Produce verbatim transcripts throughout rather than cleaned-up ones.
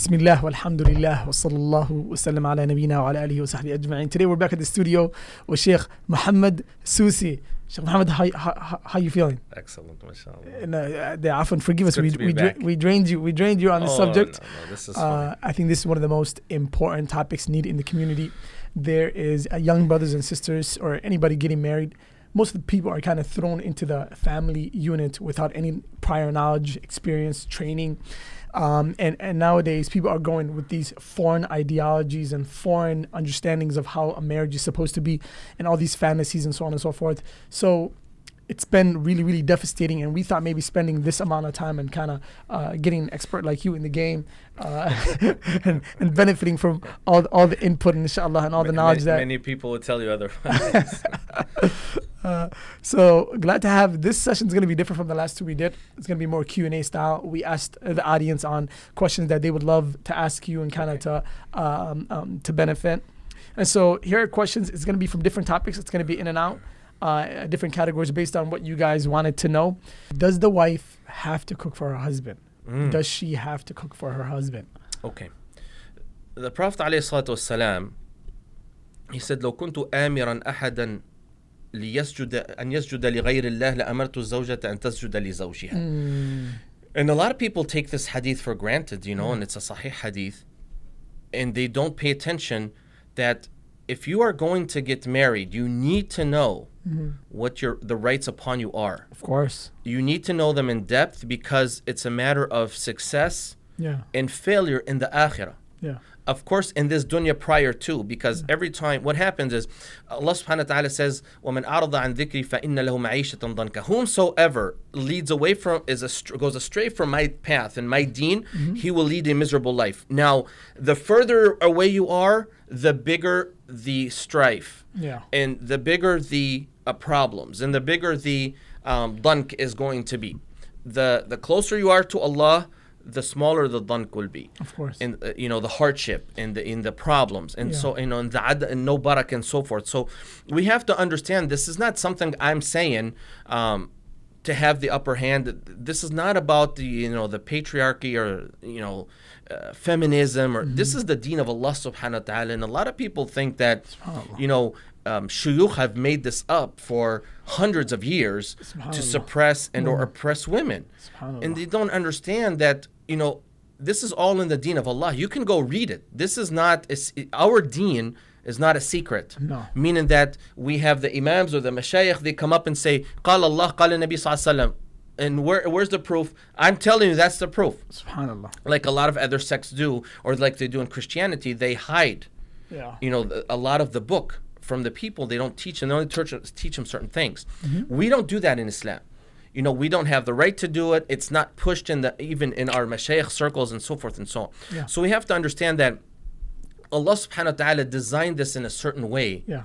Bismillah, walhamdulillah, wa sallallahu wa sallam ala nabina wa ala alihi wa sahbihi ajma'in. Today we're back at the studio with Sheikh Muhammad Soussi. Sheikh Muhammad, how, how, how you feeling? Excellent, mashallah. And, uh, they often forgive us, we, we, dra we drained you, we drained you on this oh, subject. No, no, this is uh, I think this is one of the most important topics needed in the community. There is uh, young brothers and sisters or anybody getting married. Most of the people are kind of thrown into the family unit without any prior knowledge, experience, training. Um, and, and nowadays, people are going with these foreign ideologies and foreign understandings of how a marriage is supposed to be and all these fantasies and so on and so forth. So it's been really, really devastating. And we thought maybe spending this amount of time and kind of uh, getting an expert like you in the game uh, and, and benefiting from all, all the input, inshallah, and all the knowledge many, that... Many people will tell you otherwise. Uh, so glad to have this session is going to be different from the last two we did. It's going to be more Q and A style. We asked the audience on questions that they would love to ask you and kind of okay. to um, um, to benefit. And so here are questions. It's going to be from different topics. It's going to be in and out, uh, different categories based on what you guys wanted to know. Does the wife have to cook for her husband? Mm. Does she have to cook for her husband? Okay. The Prophet ﷺ, he said, لو كنت آمرا أحدا ليسجد أن يسجد لغير الله لأمرت الزوجة أن تسجد لزوجها. Mm. And a lot of people take this hadith for granted, you know, mm. and it's a sahih hadith, and they don't pay attention that if you are going to get married, you need to know mm-hmm. what your the rights upon you are. Of course. You need to know them in depth because it's a matter of success yeah. and failure in the akhirah. Yeah. Of course, in this dunya prior to, because yeah. every time what happens is Allah subhanahu wa ta'ala says, وَمَنْ أَعْرَضَ عَنْ ذِكْرِي فَإِنَّ لَهُ مَعِيشَةً ضَنْكَ. Whomsoever leads away from, is a, goes astray from my path and my deen, mm-hmm. he will lead a miserable life. Now, the further away you are, the bigger the strife, yeah. and the bigger the uh, problems, and the bigger the um, dhank is going to be. The, the closer you are to Allah, the smaller the dhank will be, of course, and uh, you know the hardship and the in the problems, and yeah. so you know, and the ad and no barak and so forth. So we have to understand this is not something I'm saying um, to have the upper hand. This is not about the you know the patriarchy or you know uh, feminism or mm-hmm. this is the deen of Allah subhanahu wa taala. And a lot of people think that you know um, shuyukh have made this up for hundreds of years to suppress and mm. or oppress women, and they don't understand that. You know, this is all in the deen of Allah. You can go read it. This is not, a, our deen is not a secret. No. Meaning that we have the imams or the mashayikh, they come up and say, قال Allah, قال Nabi Sallallahu Alaihi Wasallam. And where, where's the proof? I'm telling you, that's the proof. SubhanAllah. Like a lot of other sects do, or like they do in Christianity, they hide, yeah. you know, a lot of the book from the people. They don't teach, and they only teach them certain things. Mm-hmm. We don't do that in Islam. You know, we don't have the right to do it. It's not pushed in the even in our mashaykh circles and so forth and so on. Yeah. So we have to understand that Allah subhanahu wa ta'ala designed this in a certain way yeah.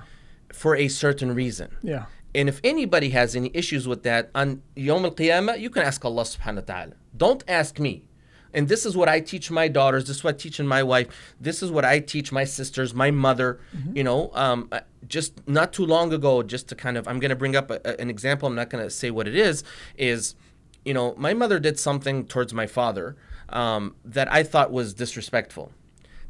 for a certain reason. Yeah. And if anybody has any issues with that, on Yawm al-Qiyamah, you can ask Allah subhanahu wa ta'ala. Don't ask me. And this is what I teach my daughters. This is what I teach in my wife. This is what I teach my sisters, my mother. Mm-hmm. You know, um, just not too long ago, just to kind of, I'm going to bring up a, a, an example. I'm not going to say what it is, is, you know, my mother did something towards my father um, that I thought was disrespectful.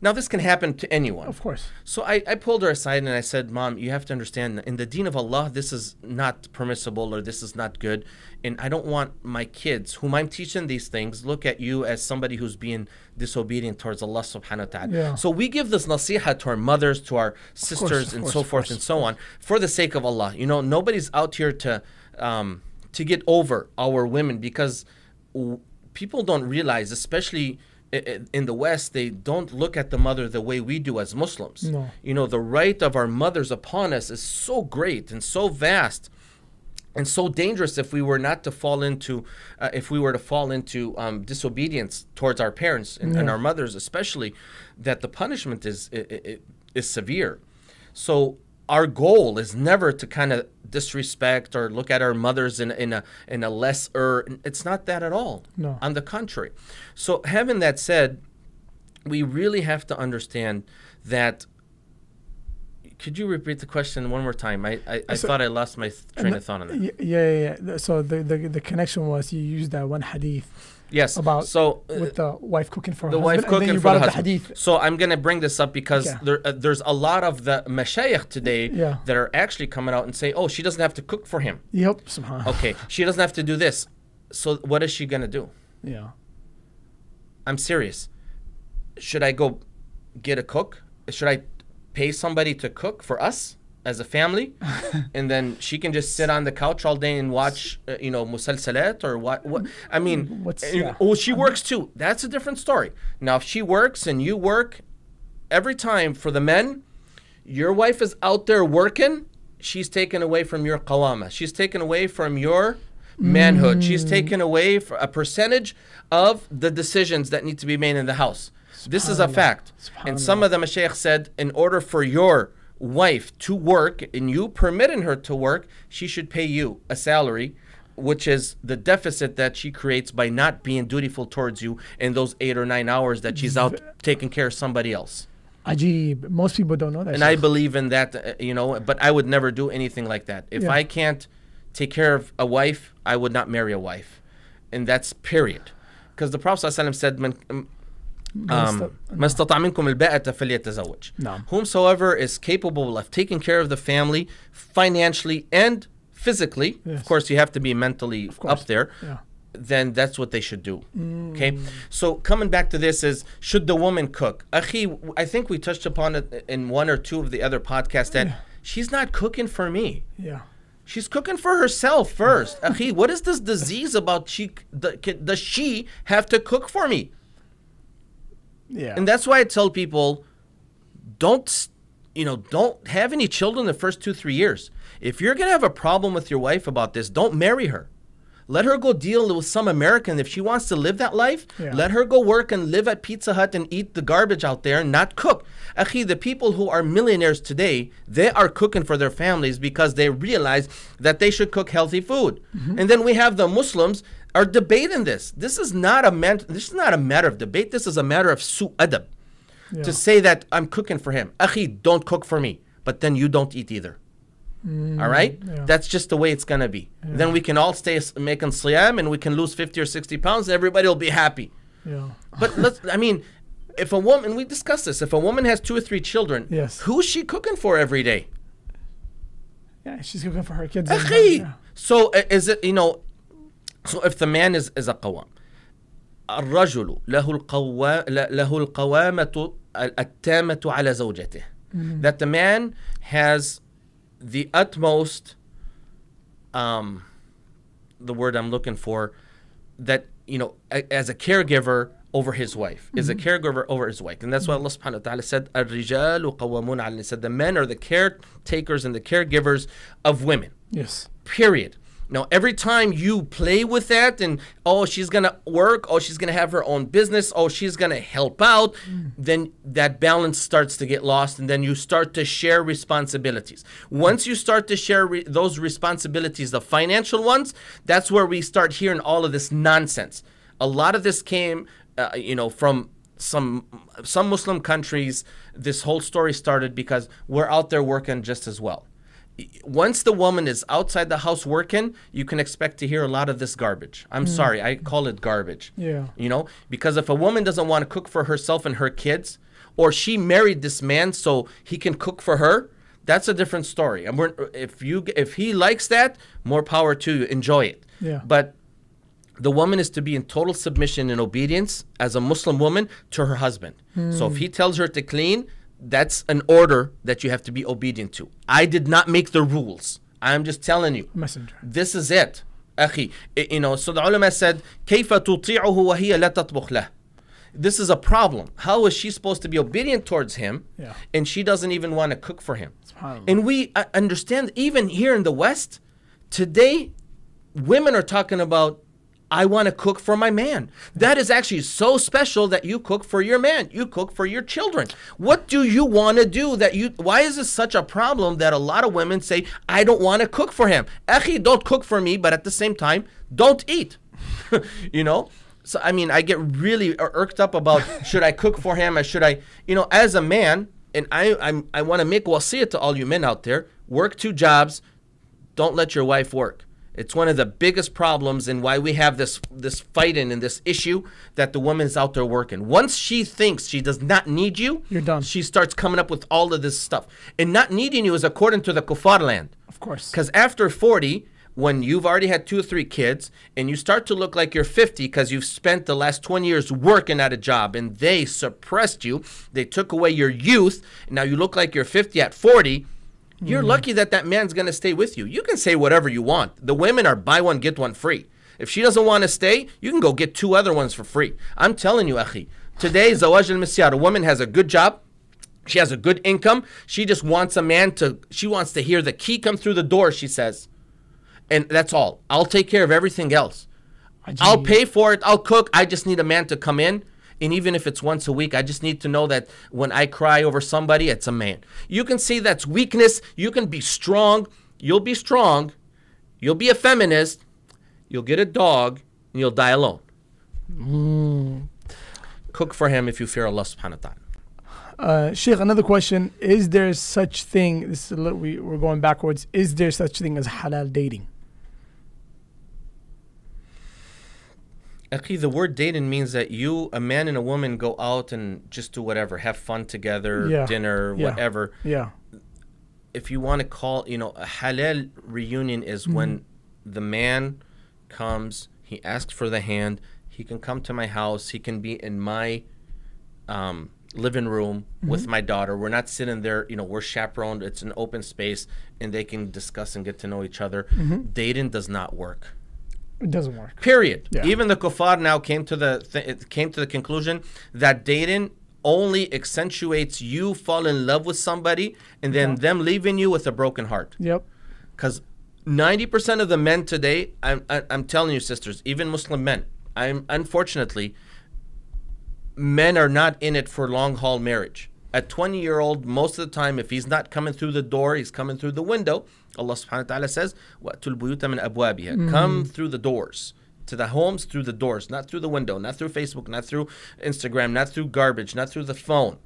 Now, this can happen to anyone. Of course. So I, I pulled her aside and I said, Mom, you have to understand, in the deen of Allah, this is not permissible or this is not good. And I don't want my kids, whom I'm teaching these things, look at you as somebody who's being disobedient towards Allah subhanahu wa ta'ala. Yeah. So we give this nasiha to our mothers, to our sisters, of course, of and course, so forth and so on, for the sake of Allah. You know, nobody's out here to, um, to get over our women, because w people don't realize, especially in the West, they don't look at the mother the way we do as Muslims. No. You know, the right of our mothers upon us is so great and so vast and so dangerous if we were not to fall into, uh, if we were to fall into um, disobedience towards our parents and, yeah. and our mothers especially, that the punishment is, is, is severe. So our goal is never to kind of disrespect or look at our mothers in, in a in a lesser. It's not that at all. No. On the contrary. So having that said, we really have to understand that. Could you repeat the question one more time? I, I, I so, thought I lost my train the, of thought on that. Yeah, yeah, yeah. So the, the, the connection was you used that one hadith Yes. About so uh, with the wife cooking for her the husband, wife cooking and then you for brought the husband. The hadith. So I'm gonna bring this up because yeah. there, uh, there's a lot of the mashayikh today yeah. that are actually coming out and say, oh, she doesn't have to cook for him. Yep. Subhanallah. Okay. She doesn't have to do this. So what is she gonna do? Yeah. I'm serious. Should I go get a cook? Should I pay somebody to cook for us as a family, and then she can just sit on the couch all day and watch, uh, you know, musalsalat or what? What I mean, What's, yeah. oh, she works too. That's a different story. Now, if she works and you work, every time for the men, your wife is out there working. She's taken away from your qawama. She's taken away from your manhood. Mm. She's taken away for a percentage of the decisions that need to be made in the house. This is a fact. And some of the mashaykh said, in order for your wife to work and you permitting her to work, she should pay you a salary, which is the deficit that she creates by not being dutiful towards you in those eight or nine hours that she's out taking care of somebody else. Ajib. Most people don't know that. And I believe in that, uh, you know, but I would never do anything like that. If yeah. I can't take care of a wife, I would not marry a wife. And that's period. Because the Prophet ﷺ said, "Man." Um, no. Whomsoever is capable of taking care of the family financially and physically, yes. of course you have to be mentally up there, yeah. then that's what they should do. Mm. Okay, so coming back to this is, should the woman cook? Akhi, I think we touched upon it in one or two of the other podcasts that yeah. she's not cooking for me. Yeah. She's cooking for herself first. Akhi, what is this disease about she, the, does she have to cook for me? Yeah. And that's why I tell people, don't, you know, don't have any children the first two, three years. If you're going to have a problem with your wife about this, don't marry her. Let her go deal with some American. If she wants to live that life, yeah. let her go work and live at Pizza Hut and eat the garbage out there and not cook. Akhi, the people who are millionaires today, they are cooking for their families because they realize that they should cook healthy food. Mm-hmm. And then we have the Muslims are debating this. This is not a man, this is not a matter of debate. This is a matter of su-adab. Yeah. To say that I'm cooking for him. Akhi, don't cook for me. But then you don't eat either. Mm, all right? Yeah. That's just the way it's going to be. Yeah. Then we can all stay making siyam and we can lose fifty or sixty pounds. And everybody will be happy. Yeah. But let's, I mean, if a woman, and we discussed this, if a woman has two or three children, yes. who's she cooking for every day? Yeah, she's cooking for her kids. Akhi! Yeah. So is it, you know, so if the man is, is a qawam, الرجل له القوام له القوامة التامة على زوجته. That the man has the utmost, um, the word I'm looking for, that, you know, a, as a caregiver over his wife, mm-hmm. is a caregiver over his wife. And that's why Allah subhanahu wa ta'ala said, الرجال قوامون على النساء. The men are the caretakers and the caregivers of women. Yes. Period. Now, every time you play with that and, oh, she's going to work, oh, she's going to have her own business, oh, she's going to help out, mm. then that balance starts to get lost, and then you start to share responsibilities. Once you start to share re those responsibilities, the financial ones, that's where we start hearing all of this nonsense. A lot of this came, uh, you know, from some some Muslim countries. This whole story started because we're out there working just as well. Once the woman is outside the house working, you can expect to hear a lot of this garbage. I'm mm. sorry, I call it garbage. Yeah. You know, because if a woman doesn't want to cook for herself and her kids, or she married this man so he can cook for her, that's a different story. And we're, if you if he likes that, more power to you. Enjoy it. Yeah. But the woman is to be in total submission and obedience as a Muslim woman to her husband. Mm. So if he tells her to clean, that's an order that you have to be obedient to. I did not make the rules. I'm just telling you. Messenger. This is it. Akhi, you know, so the ulama said, "Kayfa tuti'uhu wa hiya la tatbukh lah." This is a problem. How is she supposed to be obedient towards him yeah. and she doesn't even want to cook for him? And we uh, understand, even here in the West, today, women are talking about, I want to cook for my man. That is actually so special that you cook for your man. You cook for your children. What do you want to do that you, why is this such a problem that a lot of women say, I don't want to cook for him. Akhi, don't cook for me, but at the same time, don't eat. You know? So, I mean, I get really irked up about, should I cook for him or should I, you know, as a man, and I, I'm, I want to make wasiyah to all you men out there, work two jobs, don't let your wife work. It's one of the biggest problems and why we have this this fight in and this issue that the woman's out there working. Once she thinks she does not need you, you're done. She starts coming up with all of this stuff. And not needing you is according to the kuffar land. Of course. Because after forty, when you've already had two or three kids and you start to look like you're fifty because you've spent the last twenty years working at a job and they suppressed you, they took away your youth, and now you look like you're fifty at forty, you're mm. lucky that that man's going to stay with you. You can say whatever you want. The women are buy one, get one free. If she doesn't want to stay, you can go get two other ones for free. I'm telling you, Akhi, today, Zawaj al-Misyar, a woman has a good job. She has a good income. She just wants a man to, she wants to hear the key come through the door, she says. And that's all. I'll take care of everything else. I'll pay for it. I'll cook. I just need a man to come in. And even if it's once a week, I just need to know that when I cry over somebody, it's a man. You can see that's weakness. You can be strong. You'll be strong. You'll be a feminist. You'll get a dog and you'll die alone. Mm. Cook for him if you fear Allah subhanahu wa ta'ala. Uh, Sheikh, another question. Is there such thing, this is a little, we, we're going backwards. Is there such thing as halal dating? Akhi, the word dating means that you, a man and a woman, go out and just do whatever, have fun together, yeah. dinner, yeah. whatever. Yeah. If you want to call, you know, a halal reunion is mm-hmm. when the man comes, he asks for the hand, he can come to my house, he can be in my um, living room mm-hmm. with my daughter. We're not sitting there, you know, we're chaperoned, it's an open space, and they can discuss and get to know each other. Mm-hmm. Dating does not work. It doesn't work. Period. Yeah. Even the kuffar now came to the th it came to the conclusion that dating only accentuates you fall in love with somebody and then yeah. them leaving you with a broken heart. Yep. Because ninety percent of the men today, I'm, I, I'm telling you, sisters, even Muslim men, I'm unfortunately, men are not in it for long haul marriage. A twenty year old, most of the time, if he's not coming through the door, he's coming through the window. Allah subhanahu wa ta'ala says, وَأْتُوا الْبُيُوتَ مِنْ أَبْوَابِهَا mm. Come through the doors, to the homes through the doors, not through the window, not through Facebook, not through Instagram, not through garbage, not through the phone.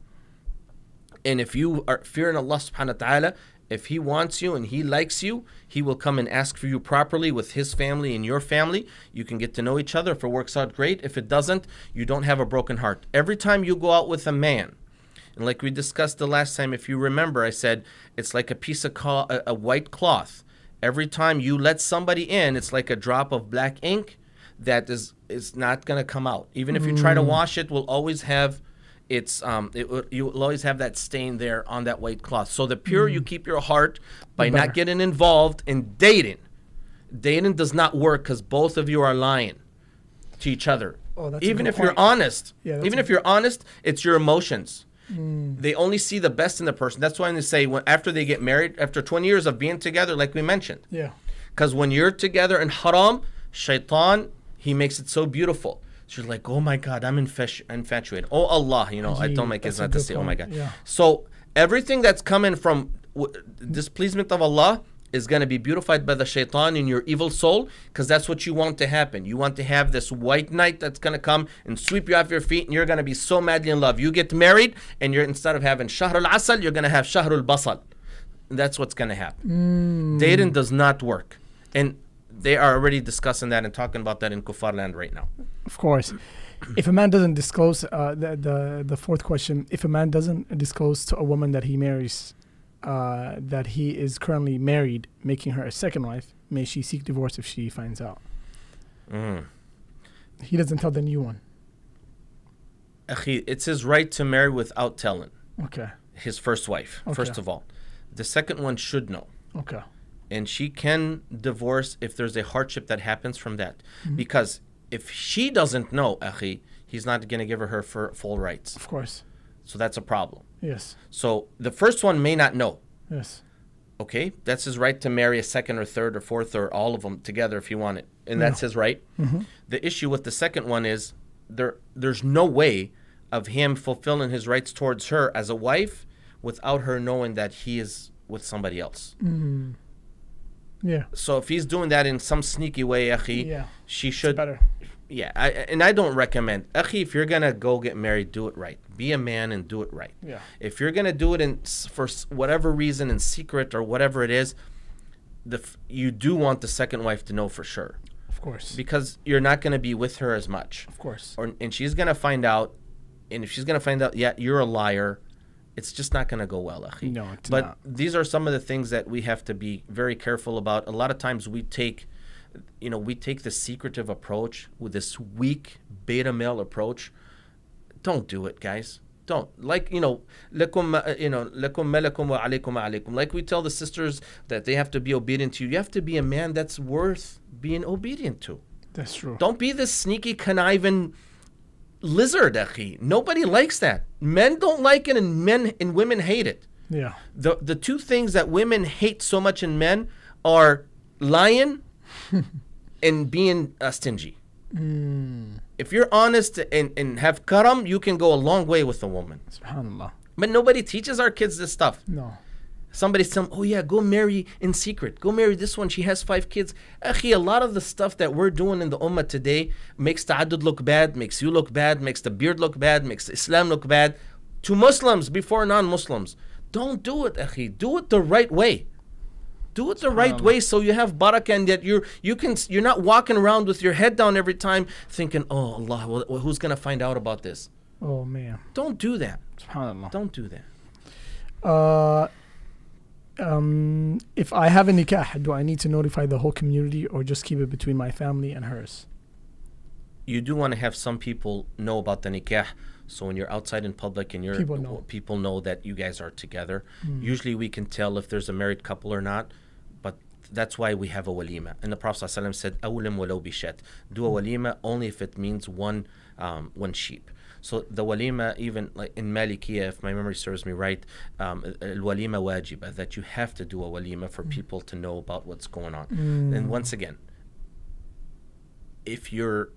And if you are fearing Allah subhanahu wa ta'ala, if He wants you and He likes you, He will come and ask for you properly with His family and your family. You can get to know each other. If it works out, great. If it doesn't, you don't have a broken heart. Every time you go out with a man, and like we discussed the last time, if you remember, I said it's like a piece of a, a white cloth. Every time you let somebody in, it's like a drop of black ink that is is not going to come out. Even if you try to wash it, will always have its um, it, you will always have that stain there on that white cloth. So the purer mm. you keep your heart by not getting involved in dating, dating does not work because both of you are lying to each other. Oh, that's even if point. You're honest, yeah, even if you're honest, it's your emotions. Mm. They only see the best in the person. That's why they say when, after they get married, after twenty years of being together, like we mentioned. Yeah. Because when you're together in haram, shaitan, he makes it so beautiful. So you're like, oh my God, I'm infatuated. Oh Allah, you know, Gee, I don't make kids not to say, point. Oh my God. Yeah. So everything that's coming from w displeasement of Allah is going to be beautified by the shaitan in your evil soul, because that's what you want to happen. You want to have this white knight that's going to come and sweep you off your feet, and you're going to be so madly in love. You get married, and you're instead of having shahrul asal, you're going to have shahrul basal. That's what's going to happen. Mm. Dating does not work. And they are already discussing that and talking about that in kuffar land right now. Of course. If a man doesn't disclose, uh, the, the, the fourth question, if a man doesn't disclose to a woman that he marries, Uh, that he is currently married, making her a second wife, may she seek divorce if she finds out. Mm. He doesn't tell the new one. Akhi, it's his right to marry without telling. Okay. His first wife, okay. first of all. The second one should know. Okay. And she can divorce if there's a hardship that happens from that. Mm-hmm. Because if she doesn't know, Akhi, he's not going to give her her full rights. Of course. So that's a problem. Yes. So the first one may not know. Yes. Okay, that's his right to marry a second or third or fourth or all of them together if he wanted, and no. that's his right. Mm-hmm. The issue with the second one is there. There's no way of him fulfilling his rights towards her as a wife without her knowing that he is with somebody else. Mm. Yeah. So if he's doing that in some sneaky way, Akhi, yeah. she should. It's better. Yeah, I, and I don't recommend. Akhi, if you're going to go get married, do it right. Be a man and do it right. Yeah. If you're going to do it in, for whatever reason, in secret or whatever it is, the you do want the second wife to know for sure. Of course. Because you're not going to be with her as much. Of course. Or, and she's going to find out. And if she's going to find out, yeah, you're a liar, it's just not going to go well, Akhi. No, it's but not. But these are some of the things that we have to be very careful about. A lot of times we take, you know, we take the secretive approach with this weak beta male approach. Don't do it, guys. Don't. Like, you know, lakum, you know, lakum malakum wa alaykum alaykum. Like we tell the sisters that they have to be obedient to you. You have to be a man that's worth being obedient to. That's true. Don't be this sneaky, conniving lizard, akhi. Nobody likes that. Men don't like it, and men and women hate it. Yeah. The the two things that women hate so much in men are lying and being uh, stingy. Mm. If you're honest and, and have karam, you can go a long way with a woman. SubhanAllah. But nobody teaches our kids this stuff. No. Somebody's telling, oh yeah, go marry in secret. Go marry this one. She has five kids. Akhi, a lot of the stuff that we're doing in the ummah today makes ta'addud look bad, makes you look bad, makes the beard look bad, makes Islam look bad. To Muslims before non-Muslims. Don't do it, akhi. Do it the right way. Do it the right way so you have barakah, and that you're, you can, you're not walking around with your head down every time thinking, oh Allah, well, who's going to find out about this? Oh man. Don't do that. SubhanAllah. Don't do that. Uh... Um, if I have a nikah, do I need to notify the whole community or just keep it between my family and hers? You do want to have some people know about the nikah. So when you're outside in public and you're, people know, people know that you guys are together. Mm. Usually we can tell if there's a married couple or not. But that's why we have a walima. And the Prophet ﷺ said, "Awlim walau bishat." Do a walima only if it means one, um, one sheep. So the walima, even like in Malikiya, if my memory serves me right, um, al-walima wajiba, that you have to do a walima for mm. people to know about what's going on. Mm. And once again, if you're,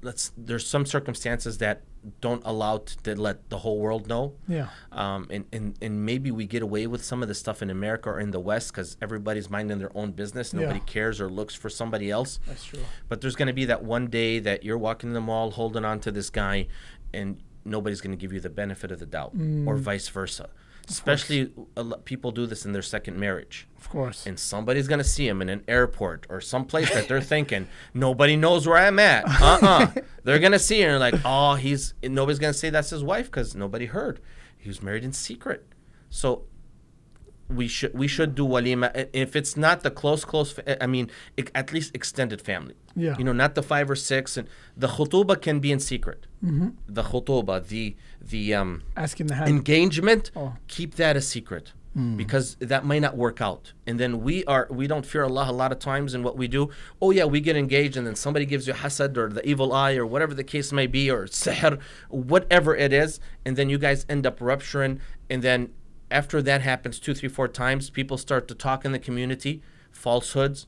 let's, there's some circumstances that don't allow to let the whole world know. Yeah. Um, and, and, and maybe we get away with some of the stuff in America or in the West because everybody's minding their own business. Nobody yeah. cares or looks for somebody else. That's true. But there's going to be that one day that you're walking in the mall holding on to this guy, and nobody's going to give you the benefit of the doubt, mm. or vice versa. Especially a lot, people do this in their second marriage. Of course. And somebody's going to see him in an airport or someplace that they're thinking, nobody knows where I'm at. Uh-uh. They're going to see him and like, oh, he's, and nobody's going to say that's his wife because nobody heard. He was married in secret. So we should we should do walima. If it's not the close, close, I mean, at least extended family. Yeah. You know, not the five or six. And the khutubah can be in secret. Mm-hmm. The khutubah, the the um asking the hand engagement, oh. keep that a secret, mm. because that might not work out. And then we are we don't fear Allah a lot of times in what we do. Oh yeah, we get engaged, and then somebody gives you hasad or the evil eye or whatever the case may be, or sihr, whatever it is, and then you guys end up rupturing. And then after that happens two, three, four times, people start to talk in the community falsehoods.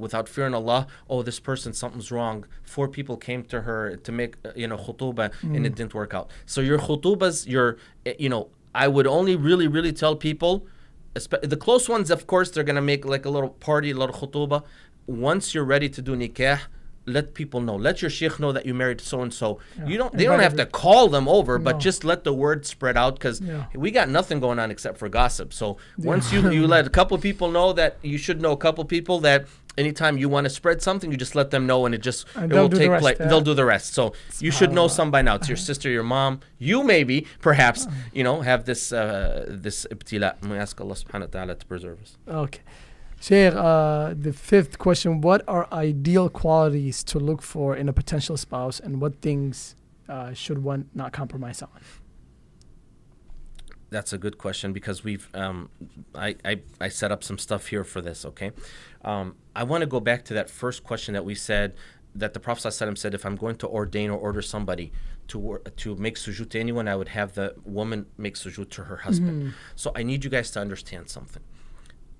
Without fearing Allah, oh, this person, something's wrong. Four people came to her to make, you know, khutubah, mm. and it didn't work out. So your khutubahs, your, you know, I would only really, really tell people, the close ones, of course, they're going to make like a little party, a little khutubah. Once you're ready to do nikah, let people know. Let your sheikh know that you married so-and-so. Yeah. You don't. They don't have to call them over, no. but just let the word spread out, because yeah. we got nothing going on except for gossip. So yeah. once you, you let a couple people know that you should know a couple people that anytime you want to spread something, you just let them know, and it just and it will take place. Yeah. They'll do the rest. So it's you should know lot. some by now. It's your sister, your mom. You maybe, perhaps, oh. you know, have this uh, this ibtila. We ask Allah subhanahu wa ta'ala to preserve us. Okay. Sheikh, uh, the fifth question, what are ideal qualities to look for in a potential spouse, and what things uh, should one not compromise on? That's a good question, because we've, um, I, I, I set up some stuff here for this, okay? Um, I want to go back to that first question that we said, that the Prophet ﷺ said, if I'm going to ordain or order somebody to to make sujood to anyone, I would have the woman make sujood to her husband. Mm-hmm. So I need you guys to understand something.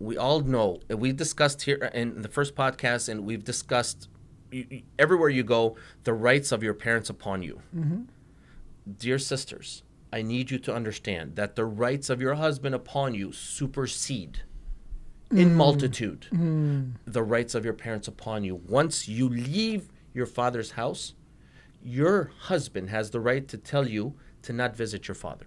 We all know, we discussed here in the first podcast, and we've discussed you, you, everywhere you go, the rights of your parents upon you. Mm-hmm. Dear sisters, I need you to understand that the rights of your husband upon you supersede mm. in multitude mm. the rights of your parents upon you. Once you leave your father's house, your husband has the right to tell you to not visit your father.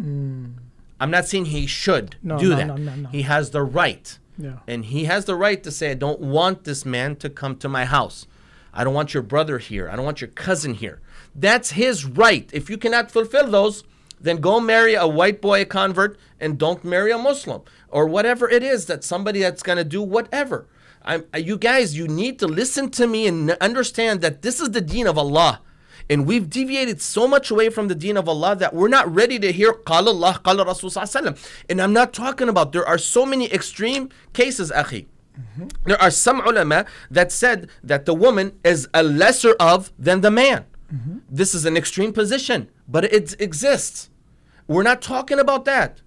Mm. I'm not saying he should no, do no, that. No, no, no. He has the right. Yeah. And he has the right to say, I don't want this man to come to my house. I don't want your brother here. I don't want your cousin here. That's his right. If you cannot fulfill those, then go marry a white boy, a convert, and don't marry a Muslim. Or whatever it is, that somebody that's going to do whatever. I'm, you guys, you need to listen to me and understand that this is the deen of Allah. And we've deviated so much away from the deen of Allah that we're not ready to hear قال الله قال رسول صلى الله عليه وسلم. And I'm not talking about, there are so many extreme cases, akhi. Mm-hmm. There are some ulama that said that the woman is a lesser of than the man. Mm-hmm. This is an extreme position, but it exists. We're not talking about that.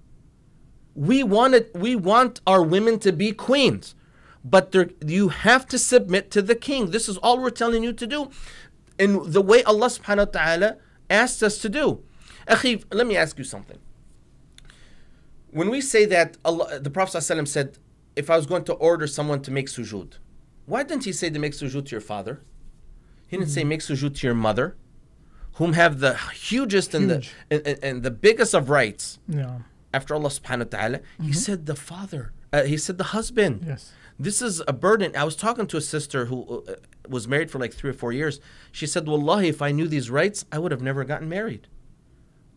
We want, it, we want our women to be queens, but you have to submit to the king. This is all we're telling you to do. In the way Allah subhanahu wa ta'ala asked us to do. Akhif, let me ask you something. When we say that Allah, the Prophet ﷺ said, if I was going to order someone to make sujood, why didn't he say to make sujood to your father? He didn't mm-hmm. say make sujood to your mother, whom have the hugest Huge. and the and, and the biggest of rights. Yeah. After Allah subhanahu wa ta'ala, mm-hmm. he said the father, uh, he said the husband. Yes. This is a burden. I was talking to a sister who uh, was married for like three or four years. She said, wallahi, if I knew these rights, I would have never gotten married.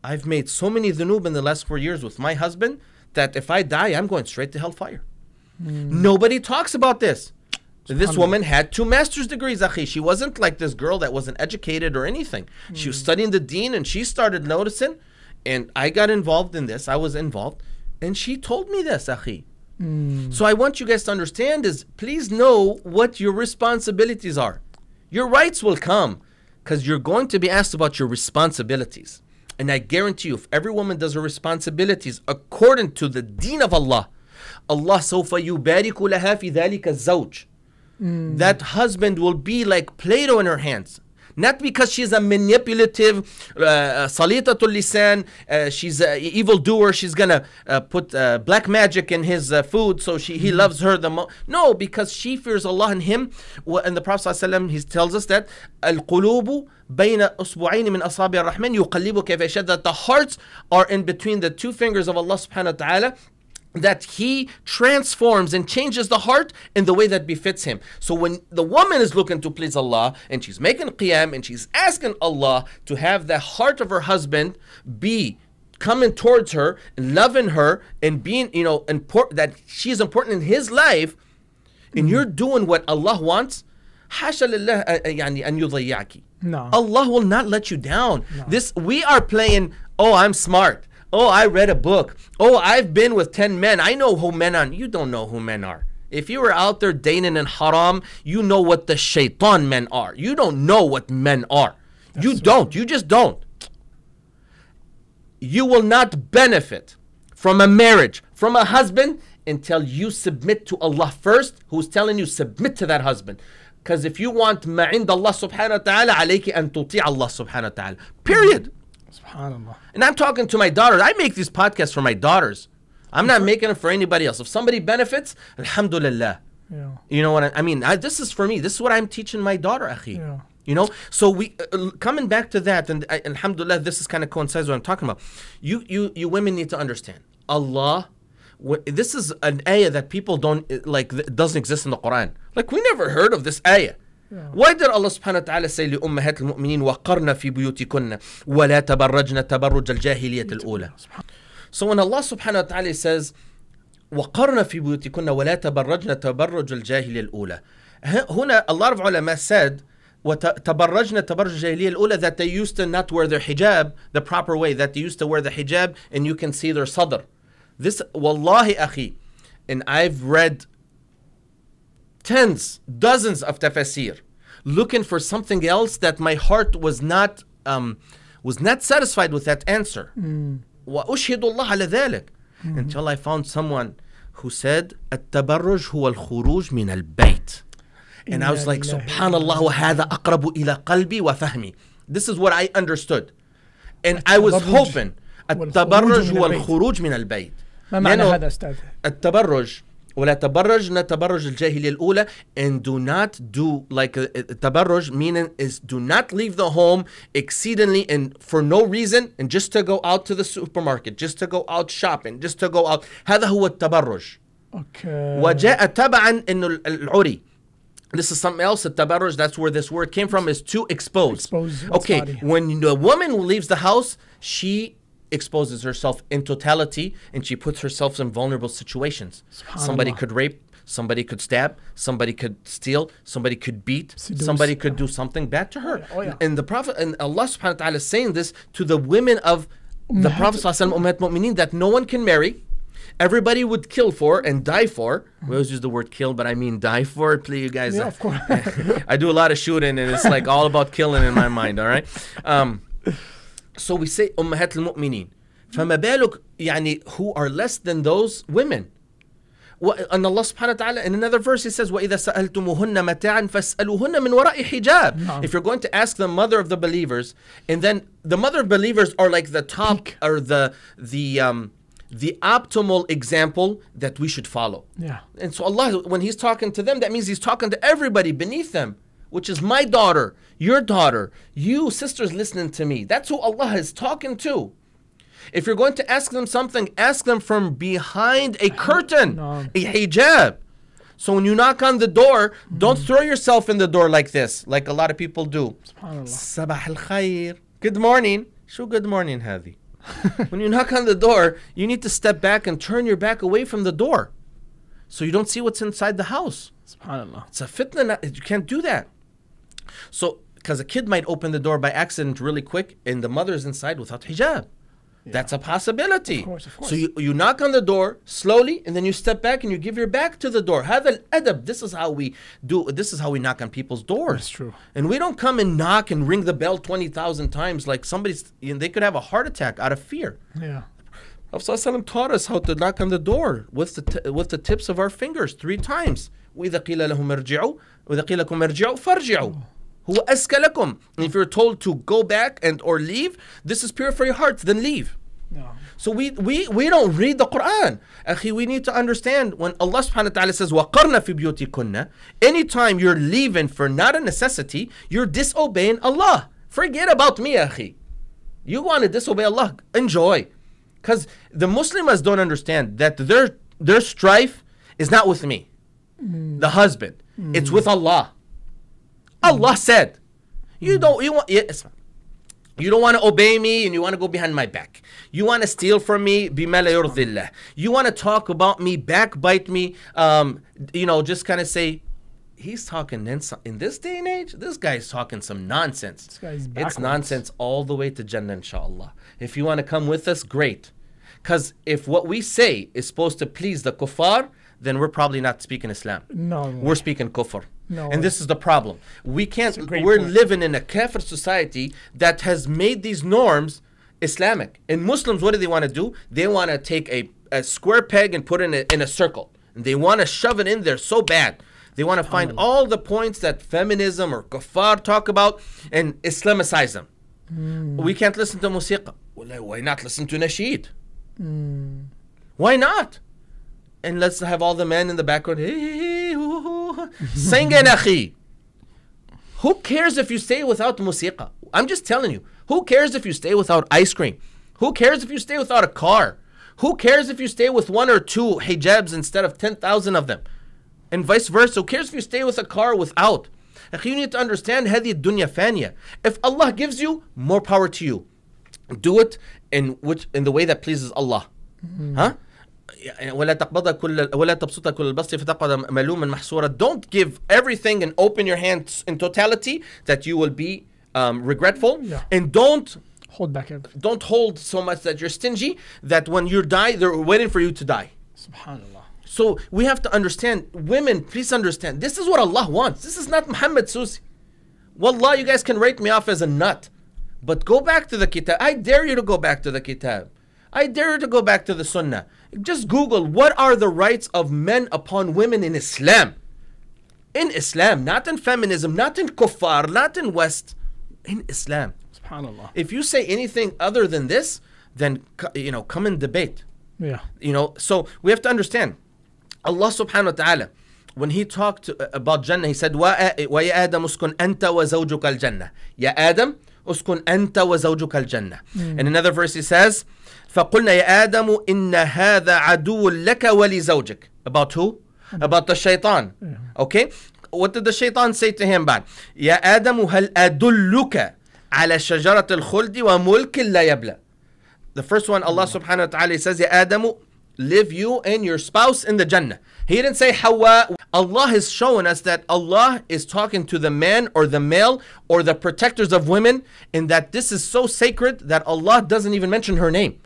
I've made so many dhunub in the last four years with my husband that if I die, I'm going straight to hellfire. Mm. Nobody talks about this. This woman had two master's degrees, akhi. She wasn't like this girl that wasn't educated or anything. Mm. She was studying the deen and she started noticing. And I got involved in this. I was involved. And she told me this, akhi. Mm. So I want you guys to understand is, please know what your responsibilities are. Your rights will come because you're going to be asked about your responsibilities. And I guarantee you, if every woman does her responsibilities according to the deen of Allah, Allah sawfa yubariku laha fi dhalika zawj. That husband will be like Play-Doh in her hands. Not because she's a manipulative, salitatul lisan, uh, she's an evildoer, she's going to uh, put uh, black magic in his uh, food so she, he mm-hmm. loves her the most. No, because she fears Allah and him. And the Prophet ﷺ, he tells us that, al-qulubu bayna usbu'ayni min asabi ar-Rahman yuqallibu kayfa yasha', that the hearts are in between the two fingers of Allah subhanahu wa ta'ala, that he transforms and changes the heart in the way that befits him. So when the woman is looking to please Allah and she's making qiyam and she's asking Allah to have the heart of her husband be coming towards her and loving her and being, you know, important, that she's important in his life, and mm-hmm. you're doing what Allah wants, hasha lillah an yudhayyaki. No. Allah will not let you down. No. This, we are playing, oh, I'm smart. Oh, I read a book. Oh, I've been with ten men. I know who men are. You don't know who men are. If you were out there dating in haram, you know what the shaitan men are. You don't know what men are. That's you right. don't. You just don't. You will not benefit from a marriage, from a husband, until you submit to Allah first, who's telling you submit to that husband. Because if you want ma'inda Allah subhanahu wa ta'ala, alayki an tuti Allah subhanahu wa ta'ala. Period. SubhanAllah. And I'm talking to my daughter. I make these podcasts for my daughters. I'm not making them for anybody else. If somebody benefits, alhamdulillah. Yeah. You know what I, I mean? I, this is for me. This is what I'm teaching my daughter, akhi. Yeah. You know? So we uh, coming back to that, and I, alhamdulillah, this is kind of coincides with what I'm talking about. You, you, you women need to understand. Allah, wh this is an ayah that people don't, like, doesn't exist in the Quran. Like, we never heard of this ayah. Yeah. Why did Allah subhanahu wa ta'ala say لِأُمَّهَاتِ الْمُؤْمِنِينَ وَقَرْنَ فِي بُيُوتِكُنَّ وَلَا تَبَرَّجْنَ تَبَرُّجَ الْجَاهِلِيَةِ الْأُولَى. So when Allah subhanahu wa ta'ala says وَقَرْنَ فِي بُيُوتِكُنَّ وَلَا تَبَرَّجْنَ تَبَرُّجَ الْجَاهِلِيَةِ الْأُولَى, هنا a lot of ulama said وَتَبَرَّجْنَ تَبَرُّجَ الْجَاهِلِيَةِ الْأُولَى, that they used to not wear their hijab the proper way, that they used to wear the hijab and you can see their sadr. This, wallahi akhi, and I've read tens, dozens of tafasir, looking for something else that my heart was not um, was not satisfied with that answer. Mm. Mm-hmm. Until I found someone who said, "At-tabarruj huwa al-khuruj min al-bayt," and I was like, "Subhanallah, wa hadha aqrabu ila qalbi wa fahmi." This is what I understood, and I was hoping, "At-tabarruj huwa al-khuruj min al-bayt." ما معنى هذا أستاذ؟ التبرج. ولا تبرجنا تبرج الجاهلية الأولى, and do not do like a, a, tabarruj, meaning is do not leave the home exceedingly and for no reason, and just to go out to the supermarket, just to go out shopping, just to go out. هذا هو التبرج. Okay. وَجَاءَ تَبَعًا إِنُّ الْعُرِي. This is something else, the tabarruj, that's where this word came from, is to expose. Expose okay, body. When the woman leaves the house, she exposes herself in totality and she puts herself in vulnerable situations. Somebody could rape, somebody could stab, somebody could steal, somebody could beat, Seduce. somebody could do something bad to her. Oh, yeah. And the Prophet, and Allah subhanahu wa ta'ala is saying this to the women of the Prophet Ummahat Mu'mineen, that no one can marry. Everybody would kill for and die for. We always use the word kill, but I mean die for. Please, you guys. Yeah, of course. I do a lot of shooting, and it's like all about killing in my mind, all right? Um, so we say, Ummahat al-Mu'mineen. فَمَا بَالُكْ يعني, who are less than those women. And Allah subhanahu wa ta'ala, in another verse, He says, وَإِذَا سَأَلْتُمُهُنَّ مَتَاعًا فَاسْأَلُوهُنَّ مِنْ وَرَاءِ حِجَابٍ. If you're going to ask the mother of the believers, and then the mother of believers are like the top, or the, the, um, the optimal example that we should follow. Yeah. And so Allah, when He's talking to them, that means He's talking to everybody beneath them, which is my daughter, your daughter, you sisters listening to me. That's who Allah is talking to. If you're going to ask them something, ask them from behind a curtain, no. a hijab. So when you knock on the door, mm. don't throw yourself in the door like this, like a lot of people do. SubhanAllah. Sabah al-khair. Good morning. Shu good morning, Hadi. When you knock on the door, you need to step back and turn your back away from the door so you don't see what's inside the house. SubhanAllah. It's a fitna. You can't do that. So, because a kid might open the door by accident really quick and the mother's inside without hijab. Yeah. That's a possibility. Of course, of course. So you, you knock on the door slowly and then you step back and you give your back to the door. Hadha al-adab. This is how we do, this is how we knock on people's doors. That's true. And we don't come and knock and ring the bell twenty thousand times like somebody's, you know, they could have a heart attack out of fear. Yeah. Prophet taught us how to knock on the door with the, t with the tips of our fingers three times. وَإِذَا قِيلَ لَهُمْ ارْجِعُوا وَإِذَا قِيلَ لَكُمْ ارْجِعُوا فَارْجِعُوا. Who askalakum? If you're told to go back and or leave, this is pure for your hearts, then leave. No. So we, we we don't read the Quran. Akhi, we need to understand when Allah subhanahu wa ta'ala says, وَقَرْنَ فِي بِيُوتِكُنَّ. Anytime you're leaving for not a necessity, you're disobeying Allah. Forget about me, akhi. You want to disobey Allah, enjoy. Because the Muslimas don't understand that their their strife is not with me, mm. the husband. Mm. It's with Allah. Allah said, you don't you want you don't want to obey me and you want to go behind my back. You want to steal from me, bima la yurdillah. You want to talk about me, backbite me, um, you know, just kind of say, he's talking in, in this day and age, this guy's talking some nonsense. This guy's it's nonsense all the way to Jannah, inshallah. If you want to come with us, great. Because if what we say is supposed to please the kuffar, then we're probably not speaking Islam. No. Way. We're speaking kufr. No, and this is the problem. We can't, we're point. living in a kafir society that has made these norms Islamic. And Muslims, what do they want to do? They want to take a, a square peg and put it in a, in a circle. And they want to shove it in there so bad. They want to find oh. all the points that feminism or kafar talk about and Islamicize them. Mm. We can't listen to musiqa. Well, why not listen to nasheed? Mm. Why not? And let's have all the men in the background. Hey, hey, hey, hoo, hoo. Singing, akhi. Who cares if you stay without musiqa? I'm just telling you. Who cares if you stay without ice cream? Who cares if you stay without a car? Who cares if you stay with one or two hijabs instead of ten thousand of them? And vice versa. Who cares if you stay with a car without? Akhi, you need to understand hadhi dunya faniya. If Allah gives you, more power to you. Do it in which in the way that pleases Allah. Mm-hmm. Huh? Don't give everything and open your hands in totality that you will be um, regretful. Yeah. And don't hold back everything. Don't hold so much that you're stingy that when you die, they're waiting for you to die. SubhanAllah. So we have to understand, women, please understand, this is what Allah wants. This is not Muhammad Soussi. Wallah, you guys can rate me off as a nut. But go back to the kitab. I dare you to go back to the kitab. I dare you to go back to the sunnah. Just Google, what are the rights of men upon women in Islam? In Islam, not in feminism, not in kuffar, not in West, in Islam. SubhanAllah. If you say anything other than this, then, you know, come and debate. Yeah. You know, so we have to understand, Allah subhanahu wa ta'ala, when He talked about Jannah, He said, وَيَا آدَمُ اسْكُنْ أَنْتَ وَزَوْجُكَ الْجَنَّةِ. Ya Adam, uskun anta wa zawjuka al-jannah. And another verse He says, فَقُلْنَا يَا آدَمُ إِنَّ هَذَا عَدُوٌ لَكَ وَلِزَوْجِكَ. About who? Mm-hmm. About the shaitan. Yeah. Okay? What did the shaitan say to him back? Ya Adamu hal adulluka ala shajarat al-khuldi wa mulkin la yabla. The first one, Allah mm-hmm. subhanahu wa ta'ala says, Ya Adamu, live you and your spouse in the Jannah. He didn't say Hawa. Allah has shown us that Allah is talking to the man or the male or the protectors of women, and that this is so sacred that Allah doesn't even mention her name.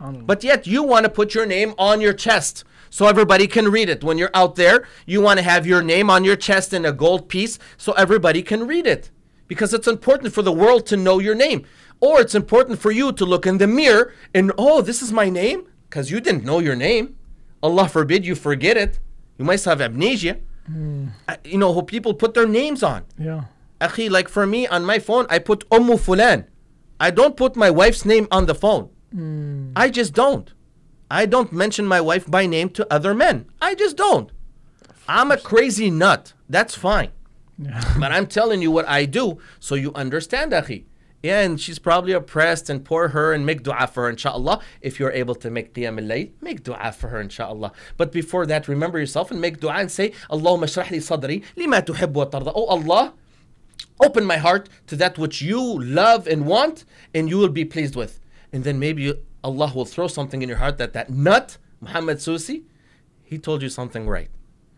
But yet you want to put your name on your chest so everybody can read it. When you're out there, you want to have your name on your chest in a gold piece so everybody can read it, because it's important for the world to know your name. Or it's important for you to look in the mirror and, oh, this is my name? Because you didn't know your name. Allah forbid you forget it. You might have amnesia. Mm. I, you know, who people put their names on. Yeah. Akhi, like for me, on my phone, I put Ummu Fulan. I don't put my wife's name on the phone. Mm. I just don't. I don't mention my wife by name to other men. I just don't. I'm a crazy nut. That's fine. Yeah. But I'm telling you what I do so you understand, Akhi. Yeah, and she's probably oppressed, and pour her and make dua for her, inshallah. If you're able to make qiyam al-layl, make dua for her, inshallah. But before that, remember yourself and make dua and say, Allahumma shrah li sadri lima tuhibbu wa tarda. Oh Allah, open my heart to that which you love and want, and you will be pleased with. And then maybe you, Allah will throw something in your heart that that nut, Muhammad Soussi, he told you something right.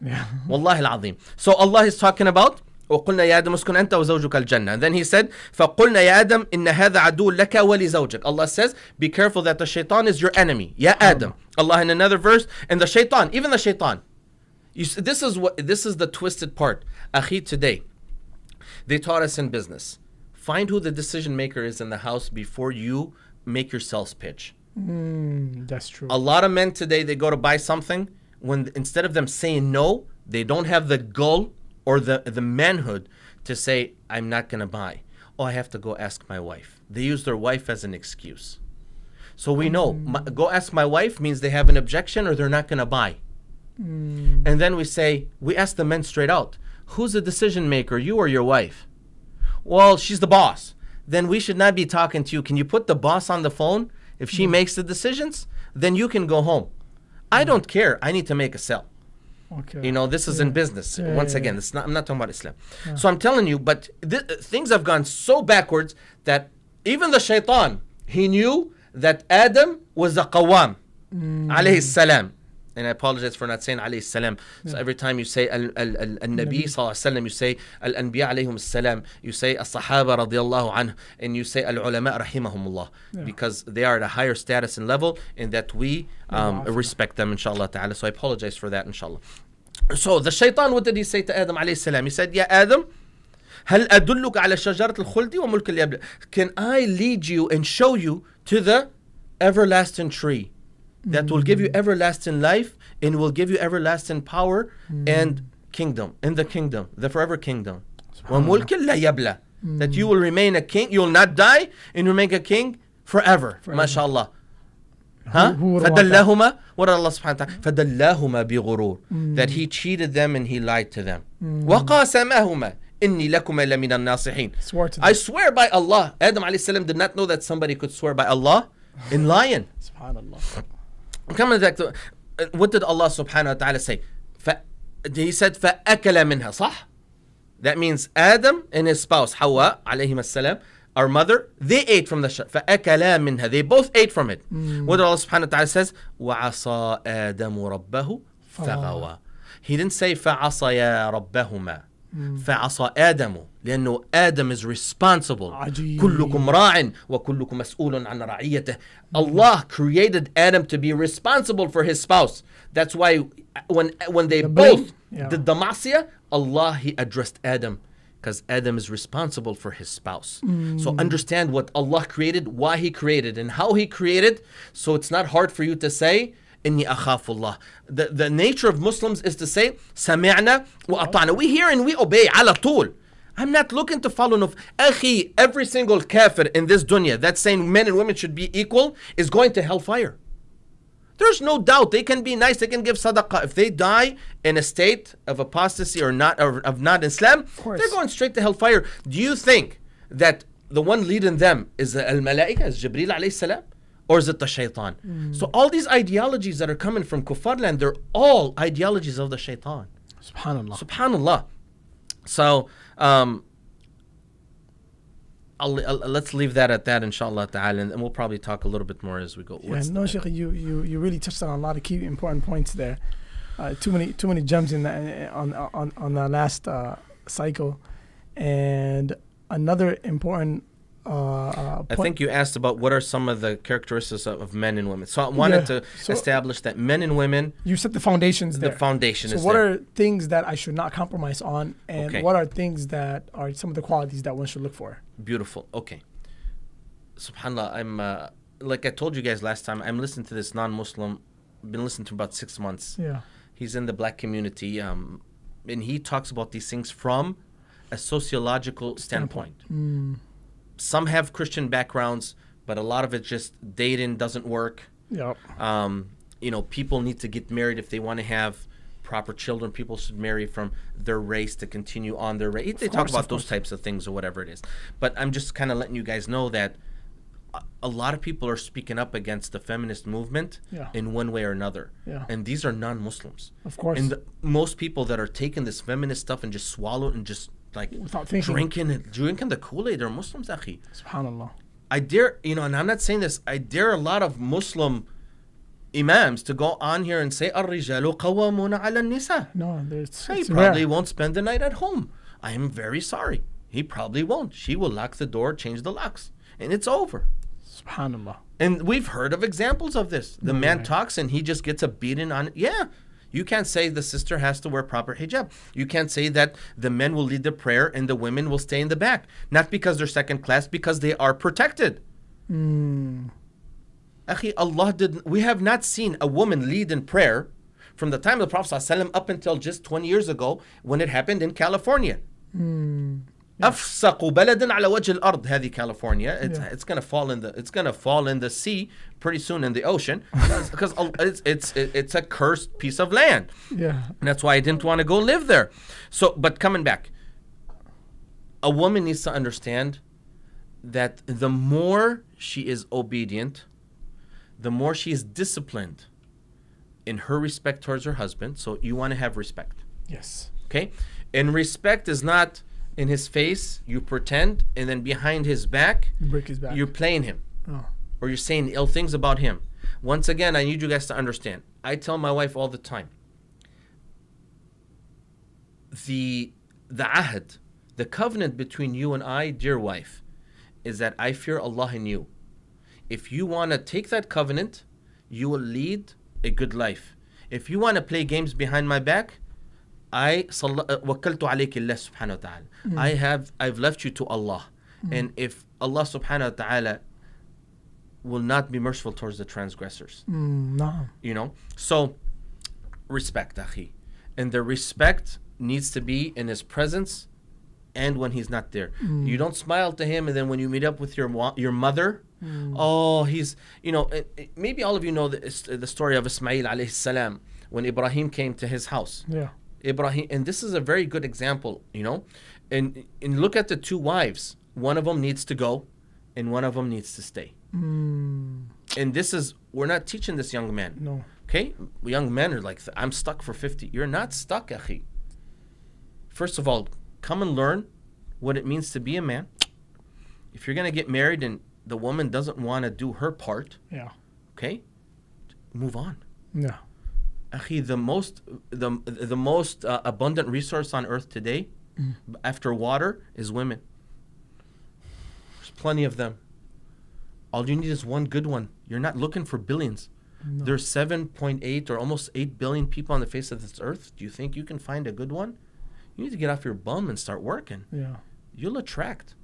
Yeah. Wallahi al-azim. So Allah is talking about, وقلنا يا آدم اسكن أنت وزوجك الجنة. And then he said, فقلنا يا آدم إن هذا عدو لك ولزوجك. Allah says, be careful that the shaitan is your enemy. Ya Adam. Allah in another verse, and the shaitan, even the shaitan. You see, this is what this is the twisted part. Akhi, today, they taught us in business, find who the decision maker is in the house before you make your sales pitch. Mm, that's true. A lot of men today, they go to buy something, when instead of them saying no, they don't have the goal or the, the manhood to say, I'm not going to buy. Oh, I have to go ask my wife. They use their wife as an excuse. So we know, mm. my, go ask my wife means they have an objection or they're not going to buy. Mm. And then we say, we ask the men straight out, who's the decision maker, you or your wife? Well, she's the boss. Then we should not be talking to you. Can you put the boss on the phone? If she mm. makes the decisions, then you can go home. I mm. don't care. I need to make a sale. Okay. You know, this is yeah. in business. Yeah, Once yeah, again, yeah. It's not, I'm not talking about Islam. Yeah. So I'm telling you, but th things have gone so backwards that even the shaitan, he knew that Adam was a qawwam, mm. alayhi salam. And I apologize for not saying alayhi salam. Yeah. So every time you say al, al, al, al Nabi sallallahu alayhi salam, you say al anbiya alayhum salam, you say al sahaba radiyallahu anhu, and you say al ulama rahimahumullah, yeah. because they are at a higher status and level, and that we um, yeah. respect them, inshallah ta'ala. So I apologize for that, inshallah. So the shaitan, what did he say to Adam alayhi salam? He said, Ya Adam, hal adulluka ala shajarat al-khuldi wa mulk al-yabla? Can I lead you and show you to the everlasting tree that will give you everlasting life and will give you everlasting power mm. and kingdom, in the kingdom, the forever kingdom. mm. That you will remain a king, you will not die, and remain a king forever. forever. MashaAllah. Huh? فَدَلَّهُمَا What Allah subhanahu wa ta'ala? فَدَلَّهُمَا بِغُرُورٍ That he cheated them and he lied to them. Mm. وَقَاسَمَهُمَا إِنِّي لَكُمَا لَمِنَ النَّاصِحِينَ I swear by Allah. Adam alayhi salam did not know that somebody could swear by Allah in lying. SubhanAllah. Coming back to what did Allah subhanahu wa ta'ala say? He said, فَأَكَلَ مِنْهَا صح? That means Adam and his spouse, Hawa, alayhim as-salam, our mother, they ate from the شَجَرَةِ فَأَكَلَ مِنْهَا They both ate from it. Mm. What did Allah subhanahu wa ta'ala says? وَعَصَى آدَمُ رَبَّهُ فَغَوَى He didn't say, فَعَصَيَا رَبَّهُمَا mm. فَعَصَى آدَمُ لأنه آدم is responsible. عجيب. كلكم راع وكلكم مسؤول عن رعيته. Allah created Adam to be responsible for his spouse. That's why when when they the both yeah. did the ma'siyah, Allah he addressed Adam because Adam is responsible for his spouse. Mm. So understand what Allah created, why he created, and how he created. So it's not hard for you to say Inni akhafullah. The the nature of Muslims is to say sami'na wa ata'na. We hear and we obey ala tool. I'm not looking to follow no. Akhi, every single kafir in this dunya that's saying men and women should be equal is going to hellfire. There's no doubt they can be nice, they can give sadaqah. If they die in a state of apostasy or not or of not Islam, they're going straight to hellfire. Do you think that the one leading them is al-malaika, is Jibreel alayhi salam? Or is it the shaitan? Mm. So all these ideologies that are coming from kuffar land, they're all ideologies of the shaitan. Subhanallah. Subhanallah. So um, I'll, I'll, let's leave that at that, inshallah ta'ala, and we'll probably talk a little bit more as we go. Yeah, no, Sheikh, you, you, you really touched on a lot of key important points there. Uh, too many too many gems in the, on, on, on the last uh, cycle. And another important Uh, uh, I think you asked about what are some of the characteristics of, of men and women. So I wanted yeah. to so establish that men and women. You set the foundations there. The foundation so is what there. Are things that I should not compromise on, and okay. what are things that are some of the qualities that one should look for? Beautiful. Okay. SubhanAllah, I'm uh, like I told you guys last time, I'm listening to this non-Muslim, been listening to him about six months. Yeah. He's in the black community, um, and he talks about these things from a sociological standpoint. standpoint. Mm. Some have Christian backgrounds, but a lot of it just dating doesn't work. Yep. Um, you know, people need to get married if they want to have proper children. People should marry from their race to continue on their race. They of talk course, about those course. types of things or whatever it is. But I'm just kind of letting you guys know that a lot of people are speaking up against the feminist movement yeah. in one way or another. Yeah. And these are non-Muslims. Of course. And the, most people that are taking this feminist stuff and just swallow it and just like drinking it, drinking the Kool-Aid are Muslims, akhi. SubhanAllah. I dare, you know, and I'm not saying this, I dare a lot of Muslim imams to go on here and say, Ar-rijalu qawwamuna ala nisa. No, there's, hey, it's He probably rare. won't spend the night at home. I am very sorry. He probably won't. She will lock the door, change the locks, and it's over. SubhanAllah. And we've heard of examples of this. The no, man right. talks and he just gets a beating on it. Yeah. You can't say the sister has to wear proper hijab. You can't say that the men will lead the prayer and the women will stay in the back. Not because they're second class, because they are protected. Mm. Akhi, Allah didn't, we have not seen a woman lead in prayer from the time of the Prophet ﷺ up until just twenty years ago when it happened in California. Mm. أفسق بلد على وجه الأرض هذه California. It's, yeah. it's gonna fall in the it's gonna fall in the sea pretty soon, in the ocean, because it's it's it's a cursed piece of land. Yeah, and that's why I didn't want to go live there. So, but coming back, a woman needs to understand that the more she is obedient, the more she is disciplined in her respect towards her husband. So you want to have respect. Yes. Okay, and respect is not in his face, you pretend, and then behind his back, you break his back. You're playing him. Oh. Or you're saying ill things about him. Once again, I need you guys to understand. I tell my wife all the time, the, the ahd, the covenant between you and I, dear wife, is that I fear Allah in you. If you want to take that covenant, you will lead a good life. If you want to play games behind my back, I mm. I have I've left you to Allah, mm. and if Allah subhanahu wa ta'ala will not be merciful towards the transgressors, mm, no. you know. So respect, akhi, and the respect needs to be in his presence, and when he's not there, mm. you don't smile to him, and then when you meet up with your your mother, mm. oh, he's you know it, it, maybe all of you know the, the story of Ismail alayhi salam when Ibrahim came to his house. Yeah. Ibrahim, and this is a very good example, you know, and and look at the two wives. One of them needs to go, and one of them needs to stay. Mm. And this is, we're not teaching this young man. No. Okay, young men are like, I'm stuck for fifty. You're not stuck, akhi. First of all, come and learn what it means to be a man. If you're gonna get married and the woman doesn't want to do her part, yeah. Okay, move on. No. Akhi, the most the the most uh, abundant resource on earth today, mm. after water, is women. There's plenty of them. All you need is one good one. You're not looking for billions. No. There's seven point eight or almost eight billion people on the face of this earth. Do you think you can find a good one? You need to get off your bum and start working. Yeah. You'll attract.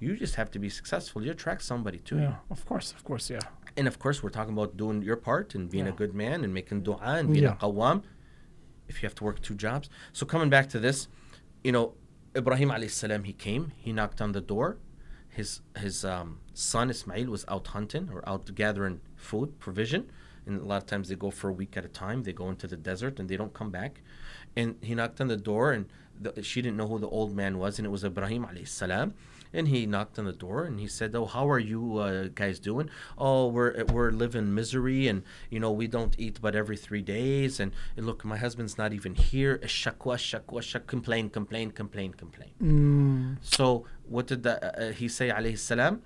You just have to be successful. You attract somebody to yeah, you. Of course, of course, yeah. And of course, we're talking about doing your part and being yeah. a good man and making dua and being yeah. a qawwam if you have to work two jobs. So coming back to this, you know, Ibrahim alayhi salam, he came, he knocked on the door. His his um, son Ismail was out hunting or out gathering food, provision. And a lot of times they go for a week at a time. They go into the desert and they don't come back. And he knocked on the door, and the, she didn't know who the old man was, and it was Ibrahim alayhi salam. And he knocked on the door and he said, "Oh, how are you uh, guys doing?" "Oh, we're we're living misery, and you know we don't eat but every three days. And look, my husband's not even here. Shakwa, shakwa, shak. Complain, complain, complain, complain." Mm. So what did the, uh, he say? Alayhi salam.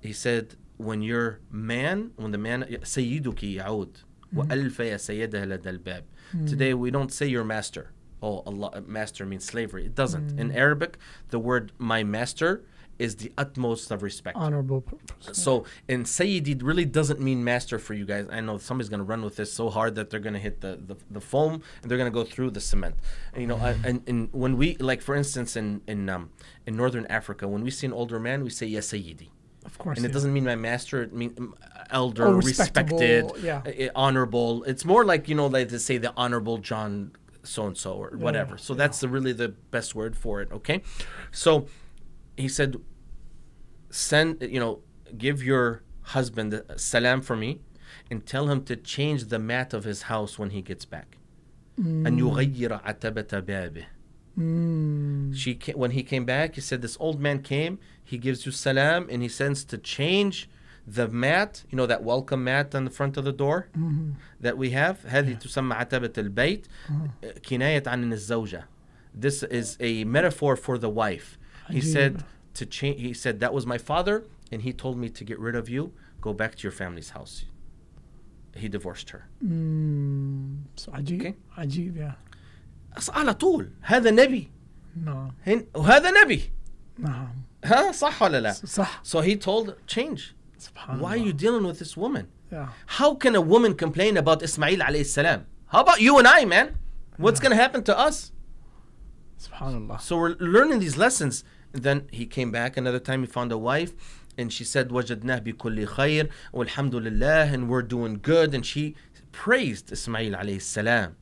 He said, "When your man, when the man, Sayyiduki yaud, wa alfaya sayyidah ladal bab." Today we don't say your master. Oh, Allah, master means slavery. It doesn't. Mm. In Arabic, the word "my master" is the utmost of respect. Honorable person. So, and Sayyidi really doesn't mean master for you guys. I know somebody's going to run with this so hard that they're going to hit the, the, the foam, and they're going to go through the cement. And, you know, I, and, and when we, like for instance, in, in, um, in Northern Africa, when we see an older man, we say, "Ya Sayyidi." Of course. And yeah. It doesn't mean my master, it means elder, oh, respected, yeah. uh, honorable. It's more like, you know, like they say the Honorable John so-and-so or yeah, whatever. So yeah. That's the, really the best word for it, okay? So he said, send, you know, give your husband a salam for me and tell him to change the mat of his house when he gets back. Mm. And يغير عتبة بابه. Mm. She came, when he came back, he said, this old man came, he gives you salam, and he sends to change the mat, you know, that welcome mat on the front of the door mm-hmm. that we have. هذه تسمى عتبة البيت كناية عن الزوجة. This is a metaphor for the wife. He said to change. He said, that was my father, and he told me to get rid of you. Go back to your family's house. He divorced her. Mm. So Ajib, okay. Ajib, yeah. على طول هذا نبي. No. وهذا نبي. No. ها صح ولا لا؟ صح. So he told change. Why are you dealing with this woman? Yeah. How can a woman complain about Ismail alayhi salam? How about you and I, man? What's yeah. going to happen to us? Subhanallah. So we're learning these lessons. And then he came back another time. He found a wife, and she said, "Wajadnah bi kulli khair, walhamdulillah," and we're doing good. And she praised Ismail alayhi salam.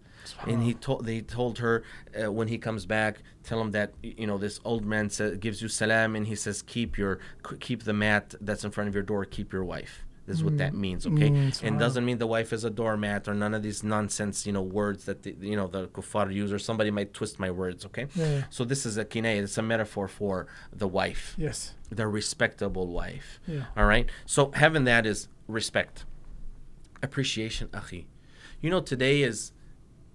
And he told they told her uh, when he comes back, tell him that you know this old man says, gives you salam, and he says, keep your keep the mat that's in front of your door, keep your wife. This is what mm. that means, okay? Mm, and doesn't mean the wife is a doormat or none of these nonsense, you know, words that, the, you know, the kuffar use, or somebody might twist my words, okay? Yeah, yeah. So this is a kinaya. It's a metaphor for the wife. Yes. The respectable wife. Yeah. All right? So having that is respect. Appreciation, akhi. You know, today is,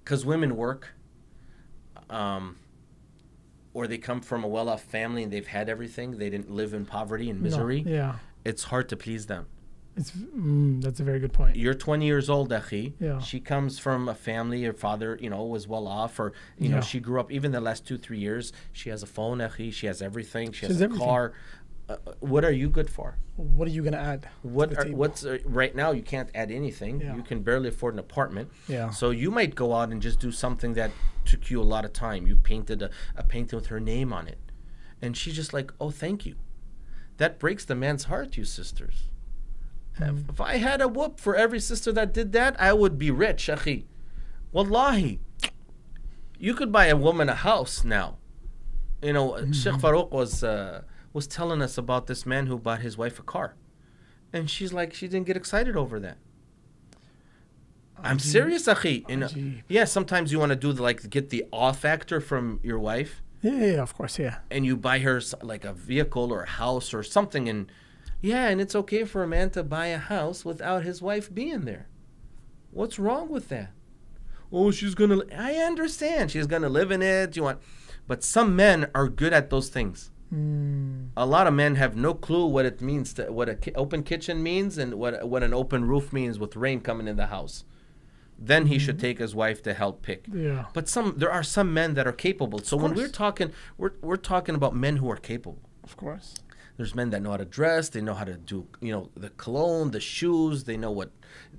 because women work, um, or they come from a well-off family and they've had everything. They didn't live in poverty and misery. No, yeah. It's hard to please them. It's, mm, that's a very good point. You're twenty years old, akhi. Yeah. She comes from a family. Her father, you know, was well off, or you yeah. know, she grew up. Even the last two, three years, she has a phone, akhi. She has everything. She, she has, has a everything. car. Uh, what are you good for? What are you gonna add? What are, what's uh, right now? You can't add anything. Yeah. You can barely afford an apartment. Yeah. So you might go out and just do something that took you a lot of time. You painted a, a painting with her name on it, and she's just like, "Oh, thank you." That breaks the man's heart, you sisters. Mm. If I had a whoop for every sister that did that, I would be rich, akhi. Wallahi. You could buy a woman a house now. You know, mm-hmm. Sheikh Farouk was uh, was telling us about this man who bought his wife a car. And she's like, she didn't get excited over that. Ajib. I'm serious, akhi. You know, yeah, sometimes you want to do the, like get the awe factor from your wife. Yeah, yeah, of course, yeah. And you buy her like a vehicle or a house or something, and yeah, and it's okay for a man to buy a house without his wife being there. What's wrong with that? Oh, she's going to... I understand. She's going to live in it. You want, but some men are good at those things. Mm. A lot of men have no clue what it means, to, what an ki open kitchen means and what, what an open roof means with rain coming in the house. Then he mm-hmm. should take his wife to help pick. Yeah. But some there are some men that are capable. So when we're talking, we're, we're talking about men who are capable. Of course. There's men that know how to dress. They know how to do, you know, the cologne, the shoes. They know what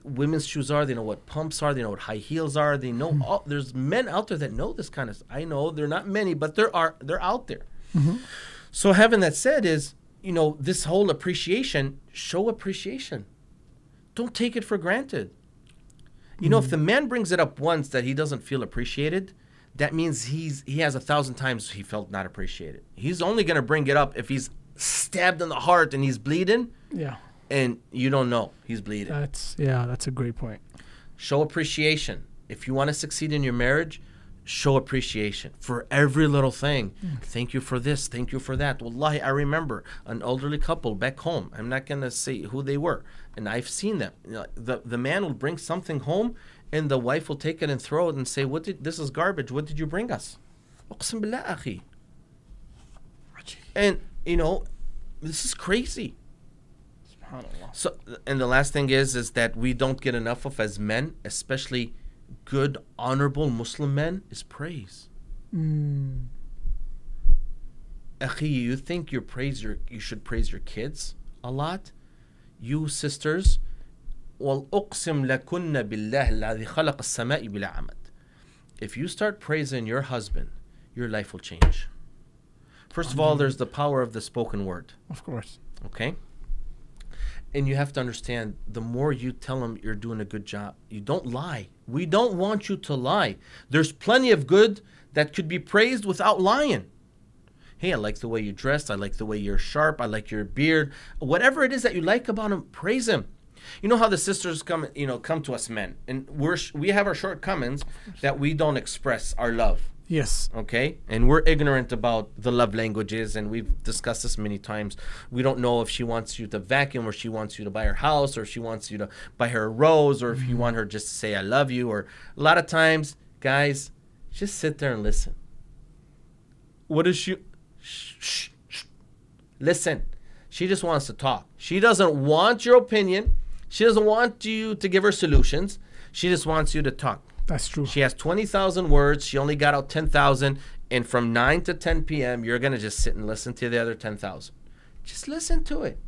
women's shoes are. They know what pumps are. They know what high heels are. They know mm-hmm. all. There's men out there that know this kind of stuff. I know they're not many, but there are. They're out there. Mm-hmm. So having that said is, you know, this whole appreciation, show appreciation. Don't take it for granted. You mm-hmm. know, if the man brings it up once that he doesn't feel appreciated, that means he's he has a thousand times he felt not appreciated. He's only going to bring it up if he's stabbed in the heart and he's bleeding. Yeah. and you don't know he's bleeding. That's, yeah, that's a great point. Show appreciation. If you want to succeed in your marriage, show appreciation for every little thing. Mm. Thank you for this. Thank you for that. Wallahi, I remember an elderly couple back home. I'm not going to say who they were. And I've seen them. The, the man will bring something home and the wife will take it and throw it and say, "What did, this is garbage. What did you bring us?" Aqsim billah, akhi. And, you know, this is crazy. SubhanAllah. So, and the last thing is, is that we don't get enough of as men, especially good, honorable Muslim men, is praise. Mm. Akhi, you think you praise your, you should praise your kids a lot? You sisters, wal uqsim lakunna billah alladhi khalaqa as-samaa'i bil amad. If you start praising your husband, your life will change. First of all, there's the power of the spoken word. Of course. Okay? And you have to understand, the more you tell them you're doing a good job, you don't lie. We don't want you to lie. There's plenty of good that could be praised without lying. Hey, I like the way you dressed. I like the way you're sharp. I like your beard. Whatever it is that you like about him, praise him. You know how the sisters come, you know, come to us men, and we're we have our shortcomings that we don't express our love. Yes. Okay? And we're ignorant about the love languages, and we've discussed this many times. We don't know if she wants you to vacuum, or she wants you to buy her house, or if she wants you to buy her a rose, or if you want her just to say, "I love you." Or a lot of times, guys, just sit there and listen. What is she? Shh, shh, shh. Listen. She just wants to talk. She doesn't want your opinion. She doesn't want you to give her solutions. She just wants you to talk. That's true. She has twenty thousand words. She only got out ten thousand. And from nine to ten p m, you're going to just sit and listen to the other ten thousand. Just listen to it.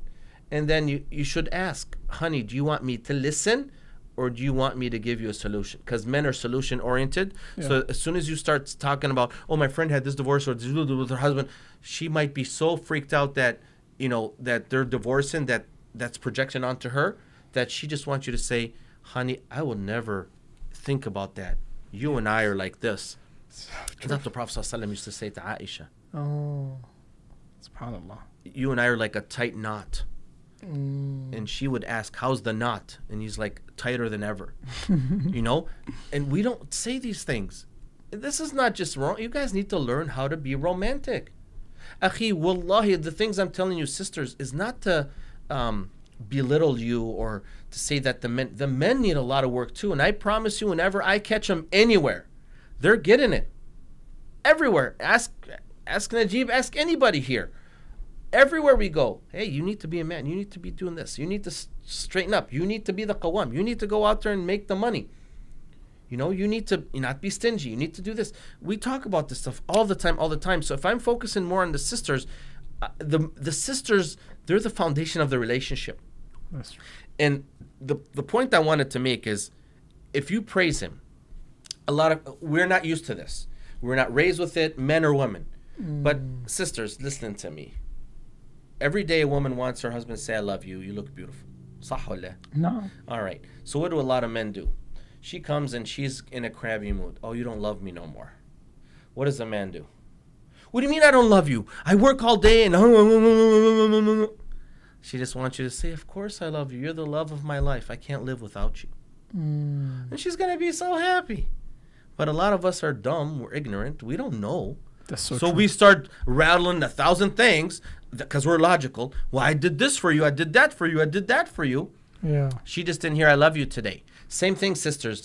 And then you, you should ask, "Honey, do you want me to listen, or do you want me to give you a solution?" Because men are solution-oriented. Yeah. So as soon as you start talking about, "Oh, my friend had this divorce or this with her husband," she might be so freaked out that, you know, that they're divorcing, that that's projected onto her, that she just wants you to say, "Honey, I will never think about that. You and I are like this." So that's what the Prophet ﷺ used to say to Aisha. Oh, SubhanAllah. "You and I are like a tight knot." Mm. And she would ask, "How's the knot?" And he's like, "Tighter than ever." You know? And we don't say these things. This is not just wrong. You guys need to learn how to be romantic. Akhi, wallahi, the things I'm telling you, sisters, is not to um, belittle you or to say that the men the men need a lot of work too. And I promise you, whenever I catch them anywhere, they're getting it everywhere. Ask ask Najib, ask anybody here. Everywhere we go, "Hey, you need to be a man. You need to be doing this. You need to straighten up. You need to be the qawam. You need to go out there and make the money. You know, you need to not be stingy. You need to do this." We talk about this stuff all the time all the time so if I'm focusing more on the sisters, Uh, the the sisters, they're the foundation of the relationship. That's true. And the the point I wanted to make is, if you praise him, a lot of we're not used to this. We're not raised with it, men or women. Mm. But sisters, listen to me. Every day a woman wants her husband to say, "I love you. You look beautiful." Sah wala? No. All right. So what do a lot of men do? She comes and she's in a crabby mood. "Oh, you don't love me no more." What does a man do? "What do you mean I don't love you? I work all day and..." She just wants you to say, "Of course I love you. You're the love of my life. I can't live without you." Mm. And she's going to be so happy. But a lot of us are dumb. We're ignorant. We don't know. That's so so we start rattling a thousand things because we're logical. "Well, I did this for you. I did that for you. I did that for you." Yeah. She just didn't hear, "I love you" today. Same thing, sisters.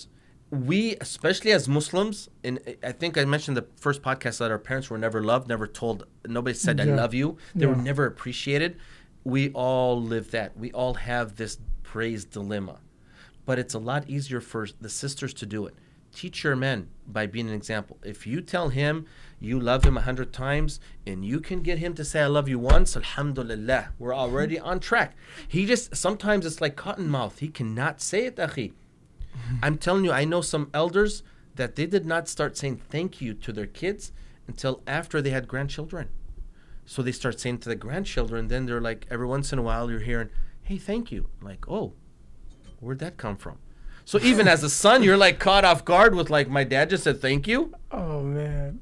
We, especially as Muslims, and I think I mentioned the first podcast that our parents were never loved, never told, nobody said, "I yeah. love you." They yeah. were never appreciated. We all live that. We all have this praise dilemma. But it's a lot easier for the sisters to do it. Teach your men by being an example. If you tell him you love him a hundred times and you can get him to say, "I love you" once, alhamdulillah, we're already on track. He just, sometimes it's like cotton mouth. He cannot say it, akhi. I'm telling you, I know some elders that they did not start saying thank you to their kids until after they had grandchildren. So they start saying to the grandchildren, then they're like, every once in a while you're hearing, "Hey, thank you." I'm like, "Oh, where'd that come from?" So even as a son, you're like caught off guard with like, "My dad just said thank you? Oh, man.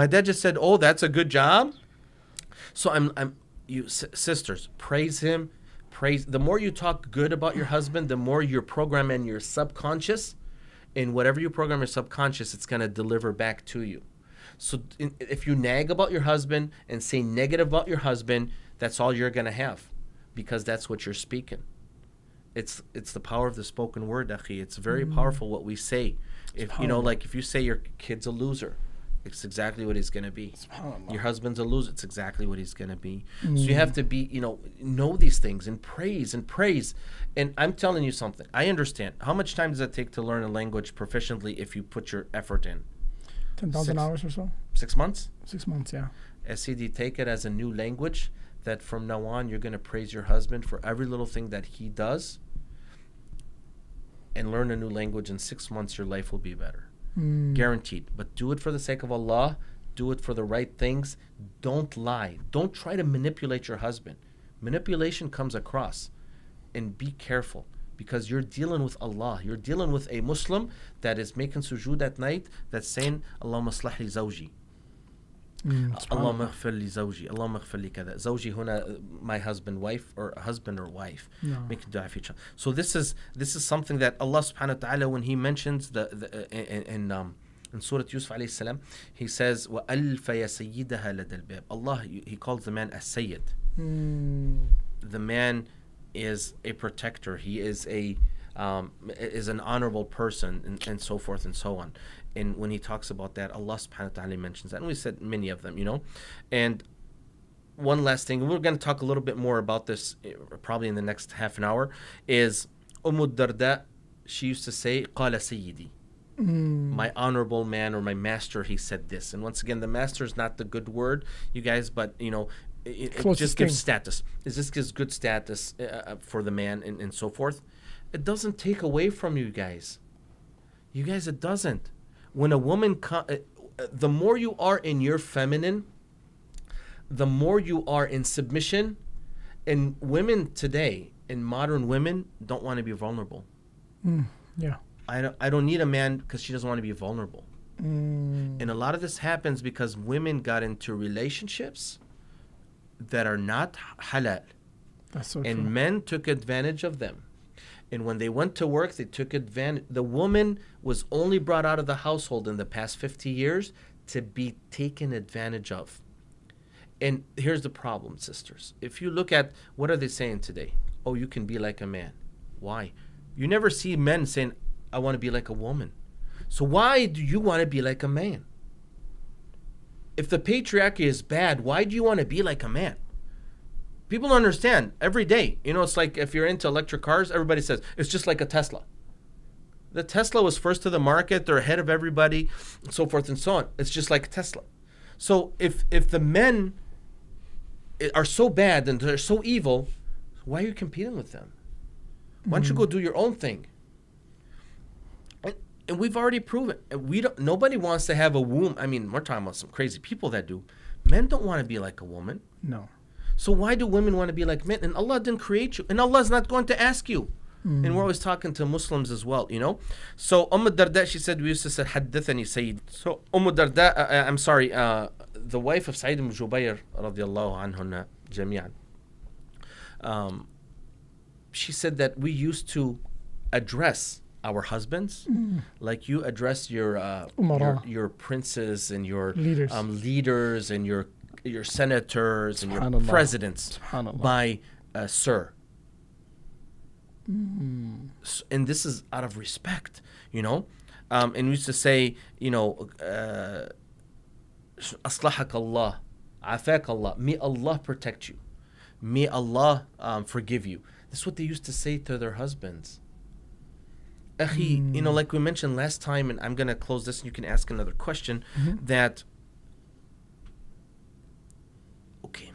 My dad just said, oh, that's a good job." So I'm, I'm you s sisters, praise him. crazy. The more you talk good about your husband, the more you're programming your subconscious. And whatever you program your subconscious, it's going to deliver back to you. So in, if you nag about your husband and say negative about your husband, that's all you're going to have, because that's what you're speaking. It's it's the power of the spoken word, akhi. It's very mm. powerful what we say. If you know, like if you say your kid's a loser, it's exactly what he's going to be. Your husband's a loser, it's exactly what he's going to be. Mm. So you have to be, you know, know these things and praise and praise. And I'm telling you something. I understand. How much time does it take to learn a language proficiently if you put your effort in? ten thousand hours or so. Six months? Six months, yeah. S C D, take it as a new language that from now on you're going to praise your husband for every little thing that he does, and learn a new language. In six months, your life will be better. Mm. Guaranteed. But do it for the sake of Allah. Do it for the right things. Don't lie. Don't try to manipulate your husband. Manipulation comes across. And be careful, because you're dealing with Allah. You're dealing with a Muslim that is making sujood at night, that's saying, Allahumma aslih li zawji. Allahumma ighfir li zawji. Allahumma ighfir li kada. Zawji huna, my husband, wife, or husband or wife. No. Make dua for each other. So this is this is something that Allah subhanahu wa ta'ala, when he mentions the, the uh, in, in um in Surah Yusuf alayhi salam, he says, Wa alfa ya sayyidaha ladal bab. Allah, he calls the man as sayyid. Mm. The man is a protector. He is a um, is an honorable person, and, and so forth and so on. And when he talks about that, Allah subhanahu wa ta'ala mentions that. And we said many of them, you know. And one last thing, we're going to talk a little bit more about this probably in the next half an hour, is Umm Darda, she used to say, Qala Sayyidi. Mm. My honorable man, or my master, he said this. And once again, the master is not the good word, you guys, but, you know, It, it just gives status. It just gives good status uh, for the man, and, and so forth. It doesn't take away from you guys. You guys, it doesn't. When a woman, co uh, the more you are in your feminine, the more you are in submission. And women today, and modern women, don't want to be vulnerable. Mm, yeah. I don't, I don't need a man because she doesn't want to be vulnerable. Mm. And a lot of this happens because women got into relationships that are not halal. That's so and true. Men took advantage of them. And when they went to work, they took advantage. The woman was only brought out of the household in the past fifty years to be taken advantage of. And here's the problem, sisters. If you look at, what are they saying today? Oh, you can be like a man. Why? You never see men saying, I want to be like a woman. So why do you want to be like a man? If the patriarchy is bad, why do you want to be like a man? People don't understand. Every day, you know, it's like if you're into electric cars, everybody says, it's just like a Tesla. The Tesla was first to the market. They're ahead of everybody, and so forth and so on. It's just like Tesla. So if, if the men are so bad and they're so evil, why are you competing with them? Why don't you go do your own thing? And we've already proven we don't. Nobody wants to have a womb. I mean, we're talking about some crazy people that do. Men don't want to be like a woman. No. So why do women want to be like men? And Allah didn't create you, and Allah's not going to ask you. Mm. And we're always talking to Muslims as well, you know. So Umm Darda, she said, we used to say hadithani Sayyid. So Umm Darda, uh, I'm sorry, uh, the wife of Sa'id ibn Jubayr radiyallahu anhunna jami'an. Um, she said that we used to address our husbands, mm. like you address your, uh, your your princes and your leaders, um, leaders and your your senators and your presidents by uh, sir. Mm. So, and this is out of respect, you know. Um, and we used to say, you know, aslahak Allah, afak Allah, may Allah protect you, may Allah um, forgive you. That's what they used to say to their husbands. Akhi, you know, like we mentioned last time, and I'm going to close this and you can ask another question, mm-hmm. that, okay,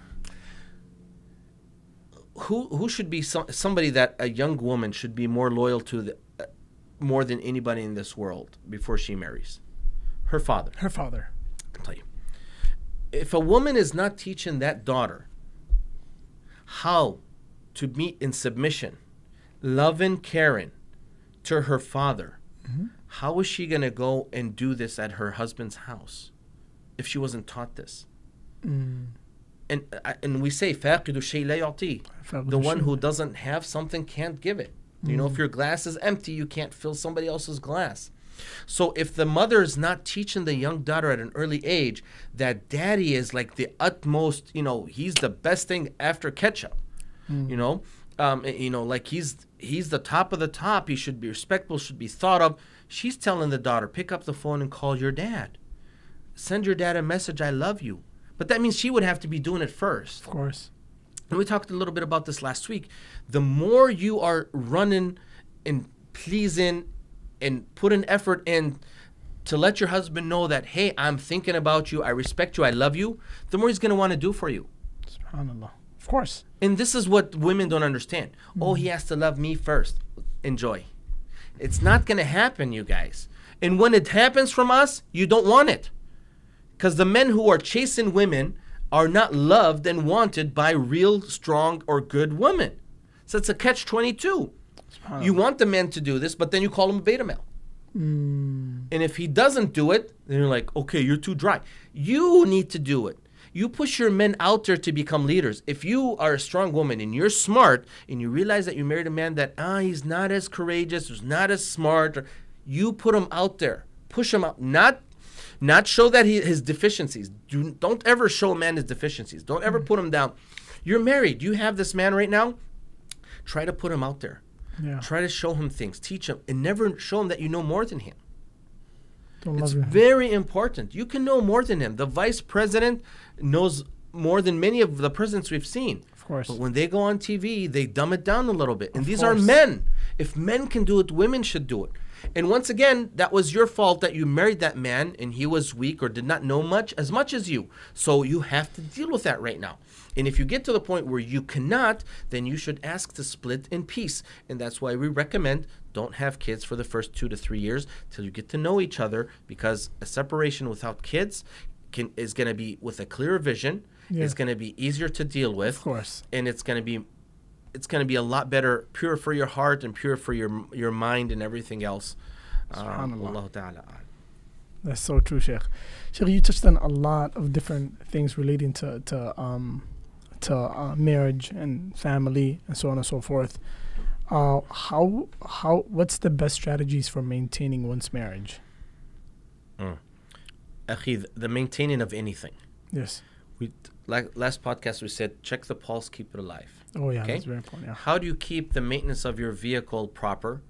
who who should be some, somebody that a young woman should be more loyal to the, uh, more than anybody in this world before she marries? Her father. Her father. I can tell you. If a woman is not teaching that daughter how to meet in submission, love and caring, to her father, mm-hmm. how is she going to go and do this at her husband's house if she wasn't taught this? Mm. and and we say فَاقِدُ الشَّيْءِ لَا يُعْطِيهِ, the one who doesn't have something can't give it. Mm-hmm. You know, if your glass is empty, you can't fill somebody else's glass. So if the mother is not teaching the young daughter at an early age that daddy is like the utmost, you know, he's the best thing after ketchup, mm. you know, um, you know, like he's he's the top of the top. He should be respectable, should be thought of. She's telling the daughter, pick up the phone and call your dad. Send your dad a message, I love you. But that means she would have to be doing it first. Of course. And we talked a little bit about this last week. The more you are running and pleasing and put an effort in to let your husband know that, hey, I'm thinking about you, I respect you, I love you, the more he's going to want to do for you. SubhanAllah. Of course. And this is what women don't understand. Mm. Oh, he has to love me first. Enjoy. It's not going to happen, you guys. And when it happens from us, you don't want it. Because the men who are chasing women are not loved and wanted by real, strong, or good women. So it's a catch twenty-two. You want the man to do this, but then you call him a beta male. Mm. And if he doesn't do it, then you're like, okay, you're too dry. You need to do it. You push your men out there to become leaders. If you are a strong woman and you're smart and you realize that you married a man that, ah, he's not as courageous, he's not as smart, or, you put him out there. Push him out. Not not show that he, his deficiencies. Do, don't ever show a man his deficiencies. Don't ever mm. put him down. You're married. You have this man right now. Try to put him out there. Yeah. Try to show him things, teach him, and never show him that you know more than him. Don't it's love very him. important. You can know more than him. The vice president knows more than many of the presidents we've seen. Of course. But when they go on T V, they dumb it down a little bit. And of these course. are men. If men can do it, women should do it. And once again, that was your fault that you married that man and he was weak or did not know much as much as you. So you have to deal with that right now. And if you get to the point where you cannot, then you should ask to split in peace. And that's why we recommend don't have kids for the first two to three years till you get to know each other, because a separation without kids can, is going to be with a clearer vision. Yeah. It's going to be easier to deal with. Of course. And it's going to be it's going to be a lot better, pure for your heart and pure for your your mind and everything else. Um, Allah Ta'ala. That's so true, Sheikh. Sheikh, you touched on a lot of different things relating to, to um, to uh, marriage and family and so on and so forth. Uh, how how what's the best strategies for maintaining one's marriage? Mm. Akhi, the maintaining of anything. Yes. We like last podcast we said check the pulse, keep it alive. Oh yeah, okay? That's very important. Yeah. How do you keep the maintenance of your vehicle proper?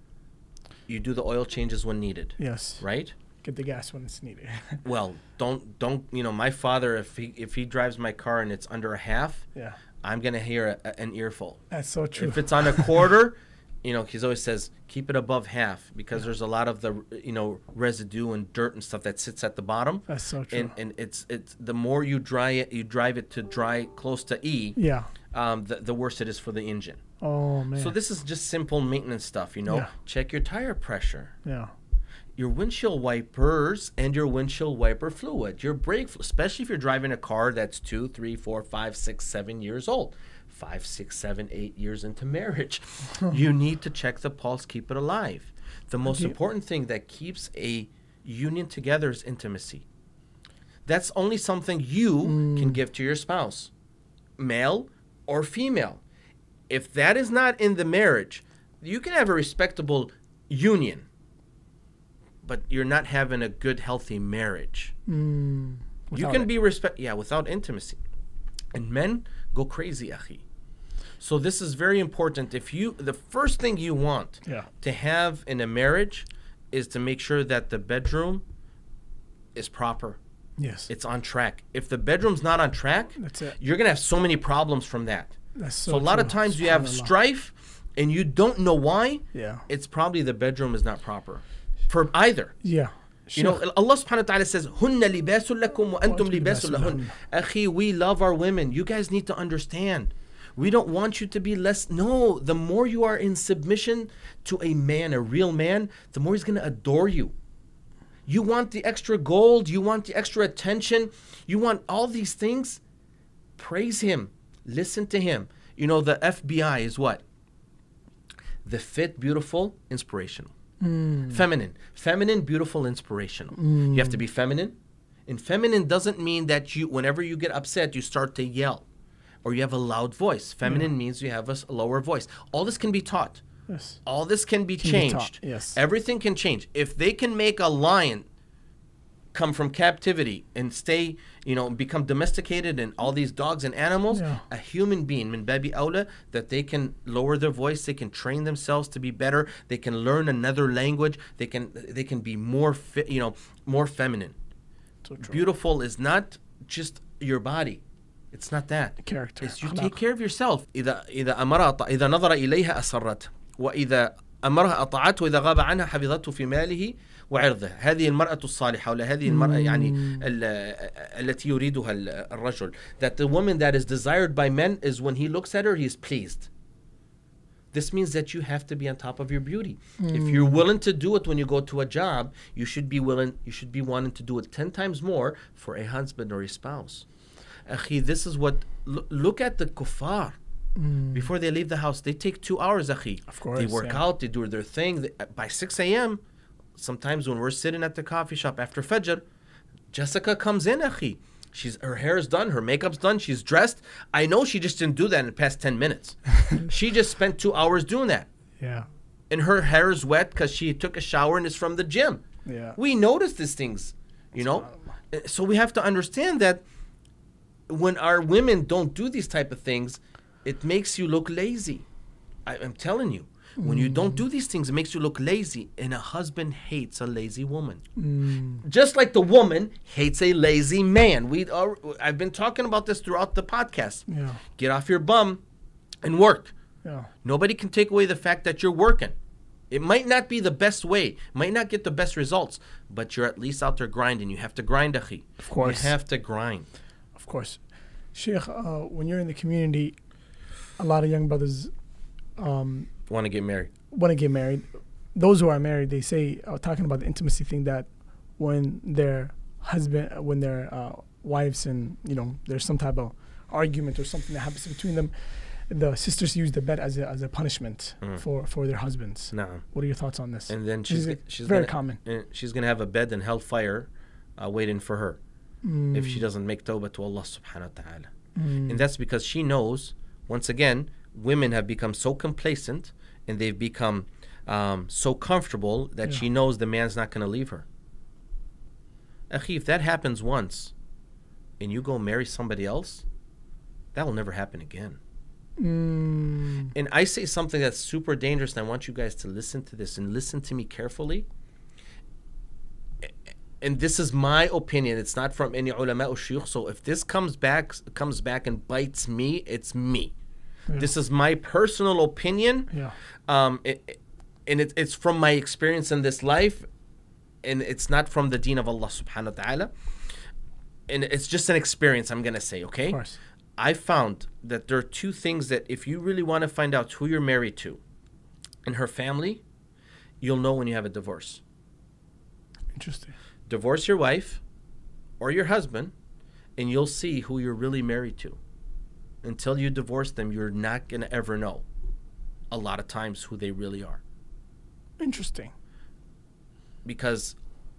You do the oil changes when needed. Yes. Right? Get the gas when it's needed. Well, don't don't you know, my father, if he if he drives my car and it's under a half, yeah, I'm gonna hear a, an earful. That's so true. If it's on a quarter, you know, he always says keep it above half, because yeah. there's a lot of the you know residue and dirt and stuff that sits at the bottom. That's so true. And, and it's it's the more you dry it, you drive it to dry close to E. Yeah. Um, the, the worse it is for the engine. Oh man. So this is just simple maintenance stuff, you know. Yeah. Check your tire pressure. Yeah. Your windshield wipers and your windshield wiper fluid, your brake, especially if you're driving a car that's two, three, four, five, six, seven years old, five, six, seven, eight years into marriage. You need to check the pulse, keep it alive. The most important thing that keeps a union together is intimacy. That's only something you mm. can give to your spouse, male or female. If that is not in the marriage, you can have a respectable union, but you're not having a good, healthy marriage. Mm, you can it. be respect, yeah, without intimacy. And men go crazy, akhi. So this is very important. If you, the first thing you want yeah. to have in a marriage is to make sure that the bedroom is proper. Yes. It's on track. If the bedroom's not on track, That's it. you're gonna have so many problems from that. That's so, so a lot true. of times you have strife and you don't know why. Yeah. It's probably the bedroom is not proper. For either. Yeah. Sure. You know, Allah subhanahu wa ta'ala says, Hunna libasul lakum wa antum libasul lahun. Akhi, we love our women. You guys need to understand. We don't want you to be less. No, the more you are in submission to a man, a real man, the more he's going to adore you. You want the extra gold. You want the extra attention. You want all these things. Praise him. Listen to him. You know, the F B I is what? The fit, beautiful, inspirational. Mm. Feminine. Feminine, beautiful, inspirational. Mm. You have to be feminine And feminine doesn't mean that you, whenever you get upset, you start to yell or you have a loud voice. Feminine yeah. means you have a lower voice. All this can be taught. Yes. All this can be can changed. Be yes. Everything can change. If they can make a lion come from captivity and stay, you know, become domesticated and all these dogs and animals, yeah. a human being, min babi awla, that they can lower their voice, they can train themselves to be better, they can learn another language, they can they can be more, fi you know, more feminine. So beautiful is not just your body. It's not that. Character. It's you take care of yourself. إذا إذا أمر إذا نظر إليها أسرت وإذا أمرها أطاعته وإذا غاب عنها حفظته في ماله وعرضه. هذه المرأة الصالحة ولا هذه المرأة يعني التي يريدها الرجل. That the woman that is desired by men is when he looks at her, he is pleased. This means that you have to be on top of your beauty. Mm. If you're willing to do it when you go to a job, you should be willing, you should be wanting to do it ten times more for a husband or a spouse. Akhi, this is what, look, look at the kuffar. Mm. Before they leave the house, they take two hours, akhi. Of course. They work yeah. out, they do their thing. They, by six A M, sometimes when we're sitting at the coffee shop after Fajr, Jessica comes in, akhi. She's, her hair is done, her makeup's done, she's dressed. I know she just didn't do that in the past ten minutes. She just spent two hours doing that. Yeah. And her hair is wet because she took a shower and is from the gym. Yeah. We notice these things, you know? So we have to understand that when our women don't do these type of things, it makes you look lazy. I, I'm telling you. When you don't do these things, it makes you look lazy. And a husband hates a lazy woman. Mm. Just like the woman hates a lazy man. We are, I've been talking about this throughout the podcast. Yeah. Get off your bum and work. Yeah. Nobody can take away the fact that you're working. It might not be the best way, might not get the best results, but you're at least out there grinding. You have to grind, akhi. Of course. You have to grind. Of course. Sheikh, uh, when you're in the community, a lot of young brothers... Um, want to get married. Want to get married. Those who are married, they say, uh, talking about the intimacy thing, that when their husband, when their uh, wives, and you know, there's some type of argument or something that happens between them, the sisters use the bed as a, as a punishment mm. for for their husbands. No. What are your thoughts on this? And then she's it, she's very gonna, common. Uh, she's gonna have a bed in hellfire, uh, waiting for her, mm. if she doesn't make tawbah to Allah Subhanahu wa Taala. Mm. And that's because she knows, once again, women have become so complacent and they've become um, so comfortable that yeah. she knows the man's not going to leave her. Akhi, if that happens once and you go marry somebody else, that will never happen again. Mm. And I say something that's super dangerous, and I want you guys to listen to this and listen to me carefully. And this is my opinion. It's not from any ulama or shaykh. So if this comes back, comes back and bites me, it's me. Yeah. This is my personal opinion, yeah. um, it, it, and it, it's from my experience in this life, and it's not from the deen of Allah Subhanahu wa Taala, and it's just an experience I'm going to say, okay? Of course. I found that there are two things that if you really want to find out who you're married to and her family, you'll know when you have a divorce. Interesting. Divorce your wife or your husband, and you'll see who you're really married to. Until you divorce them, you're not going to ever know a lot of times who they really are. Interesting. Because,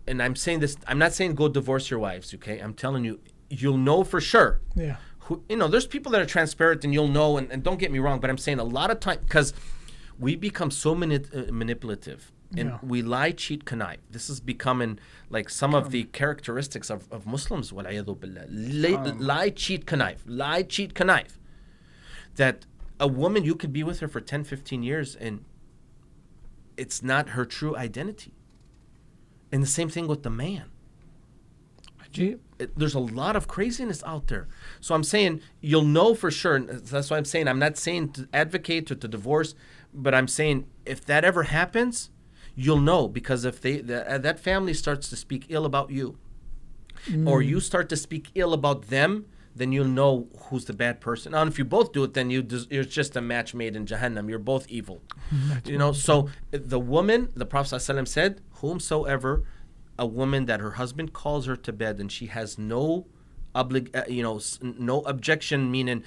and I'm saying this, I'm not saying go divorce your wives, okay? I'm telling you, you'll know for sure. Yeah. Who, you know, there's people that are transparent and you'll know, and, and don't get me wrong, but I'm saying a lot of times, because we become so mani uh, manipulative. And yeah. we lie, cheat, connive. This is becoming like some um, of the characteristics of, of Muslims. Wal'ayadhu billah. Lie, um, lie, cheat, connive. Lie, cheat, connive. That a woman, you could be with her for ten, fifteen years and it's not her true identity. And the same thing with the man. Najib. It, there's a lot of craziness out there. So I'm saying you'll know for sure. And that's why I'm saying I'm not saying to advocate to, to divorce, but I'm saying if that ever happens... You'll know, because if they the, uh, that family starts to speak ill about you, mm. or you start to speak ill about them, then you'll know who's the bad person. Now, if you both do it, then you you're just a match made in Jahannam. You're both evil. That's you know. Right. So the woman, the Prophet ﷺ said, "Whomsoever a woman that her husband calls her to bed and she has no oblig, uh, you know, no objection, meaning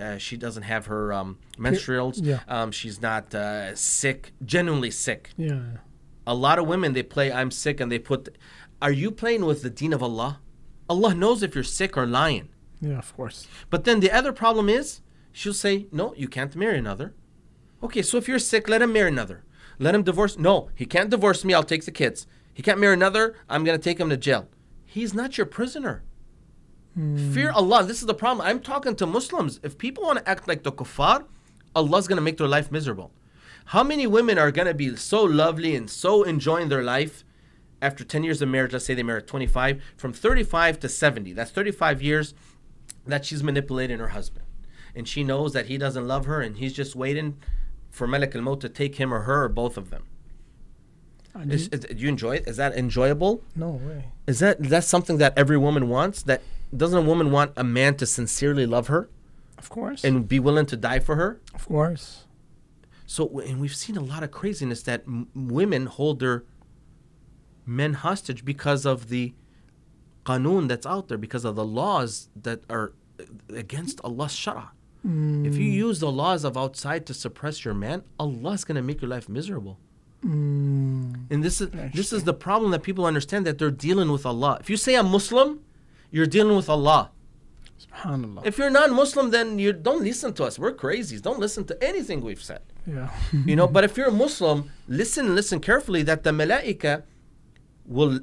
uh, she doesn't have her um, menstruals, yeah. um, she's not uh, sick, genuinely sick." Yeah. A lot of women, they play, I'm sick, and they put, are you playing with the deen of Allah? Allah knows if you're sick or lying. Yeah, of course. But then the other problem is, she'll say, no, you can't marry another. Okay, so if you're sick, let him marry another. Let him divorce. No, he can't divorce me. I'll take the kids. He can't marry another. I'm going to take him to jail. He's not your prisoner. Hmm. Fear Allah. This is the problem. I'm talking to Muslims. If people want to act like the kuffar, Allah's going to make their life miserable. How many women are going to be so lovely and so enjoying their life after ten years of marriage? Let's say they married twenty-five, from thirty-five to seventy. That's thirty-five years that she's manipulating her husband. And she knows that he doesn't love her and he's just waiting for Malak al-Maut to take him or her or both of them. Is, is, do you enjoy it? Is that enjoyable? No way. Is that that's something that every woman wants? That doesn't a woman want a man to sincerely love her? Of course. And be willing to die for her? Of course. So, and we've seen a lot of craziness that m women hold their men hostage because of the qanun that's out there, because of the laws that are against Allah's shara. Mm. If you use the laws of outside to suppress your man, Allah's going to make your life miserable. Mm. And this is this is the problem that people understand, that they're dealing with Allah. If you say I'm Muslim, you're dealing with Allah. SubhanAllah. If you're non-Muslim, then you don't listen to us. We're crazies. Don't listen to anything we've said. Yeah. You know, but if you're a Muslim, listen listen carefully that the malaika will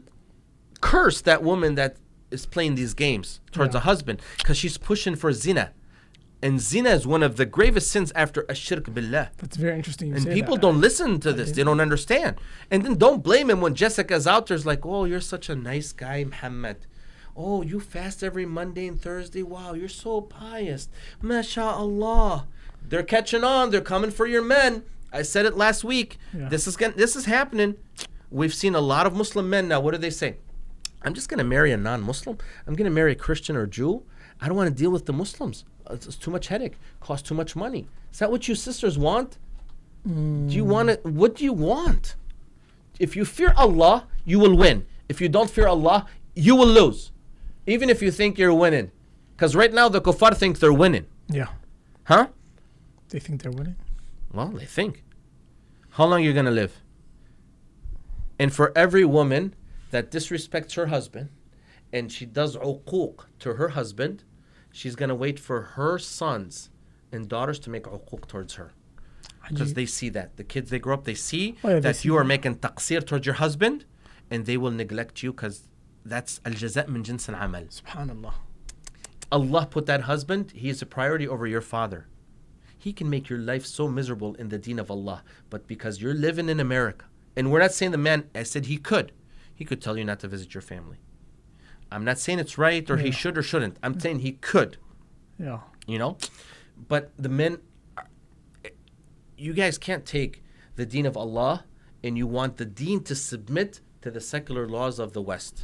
curse that woman that is playing these games towards yeah. a husband, because she's pushing for zina. And zina is one of the gravest sins after ashirk billah. That's very interesting. You and say people that. don't listen to I this. Didn't. They don't understand. And then don't blame him when Jessica's out there. It's like, oh, you're such a nice guy, Muhammad. Oh, you fast every Monday and Thursday. Wow, you're so pious. MashaAllah. They're catching on. They're coming for your men. I said it last week. Yeah. This is gonna, this is happening. We've seen a lot of Muslim men now. What do they say? I'm just going to marry a non-Muslim. I'm going to marry a Christian or Jew. I don't want to deal with the Muslims. It's too much headache, costs too much money. Is that what you sisters want? Mm. Do you want it? What do you want? If you fear Allah, you will win. If you don't fear Allah, you will lose. Even if you think you're winning. Because right now the kuffar think they're winning. Yeah. Huh? They think they're winning? Well, they think. How long are you going to live? And for every woman that disrespects her husband and she does uquq to her husband, she's going to wait for her sons and daughters to make uquq towards her. Because they see that. The kids, they grow up, they see oh, yeah, that they see you are that. making taqsir towards your husband, and they will neglect you, because that's al-jaza' min jins al-amal. SubhanAllah. Allah put that husband, he is a priority over your father. He can make your life so miserable in the deen of Allah. But because you're living in America, and we're not saying the man, I said he could. He could tell you not to visit your family. I'm not saying it's right or yeah. he should or shouldn't. I'm saying he could. Yeah. You know? But the men, are, you guys can't take the deen of Allah and you want the deen to submit to the secular laws of the West.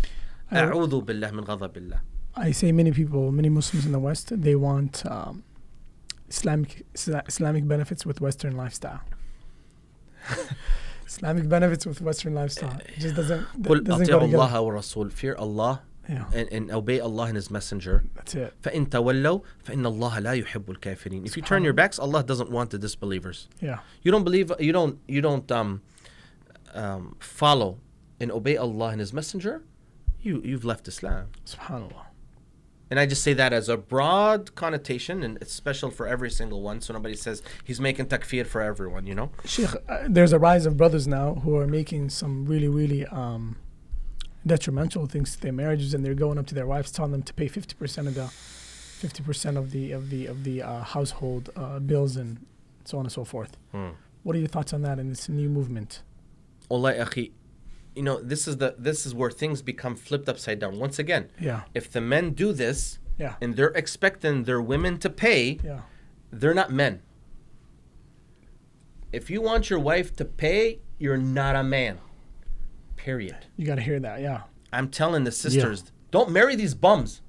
I, A'udhu billah min ghadab billah. I say many people, many Muslims in the West, they want um, Islamic, Islamic benefits with Western lifestyle. Islamic benefits with Western lifestyle. It just doesn't, doesn't go together. Fear Allah yeah. and, and obey Allah and His Messenger. That's it. فَإِن تَوَلَّوْا فَإِنَّ اللَّهَ لَا يُحِبُّ الْكَافِرِينَ. If you turn your backs, Allah doesn't want the disbelievers. Yeah. You don't believe, you don't, you don't um, um, follow and obey Allah and His Messenger, you, you've left Islam. SubhanAllah. And I just say that as a broad connotation, and it's special for every single one, so nobody says he's making takfir for everyone, you know? Sheikh, uh, there's a rise of brothers now who are making some really, really um, detrimental things to their marriages, and they're going up to their wives, telling them to pay fifty percent of the, fifty percent of the of the of the uh, household uh, bills, and so on and so forth. Hmm. What are your thoughts on that and this new movement? Wallahi, akhi. You know, this is the this is where things become flipped upside down. Once again, yeah. if the men do this yeah. and they're expecting their women to pay, yeah. they're not men. If you want your wife to pay, you're not a man. Period. You gotta hear that, yeah. I'm telling the sisters, yeah. don't marry these bums.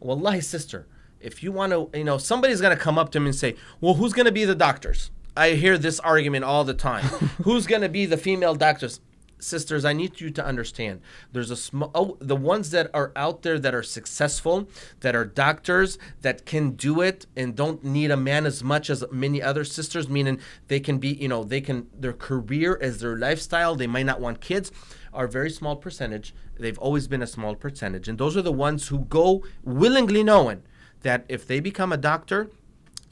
Wallahi, sister, if you wanna, you know, somebody's gonna come up to me and say, well, who's gonna be the doctors? I hear this argument all the time. Who's gonna be the female doctors? sisters, I need you to understand, there's a small, oh, the ones that are out there that are successful, that are doctors, that can do it and don't need a man as much as many other sisters, meaning they can be, you know, they can, their career is their lifestyle, they might not want kids, are very small percentage. They've always been a small percentage. And those are the ones who go willingly knowing that if they become a doctor,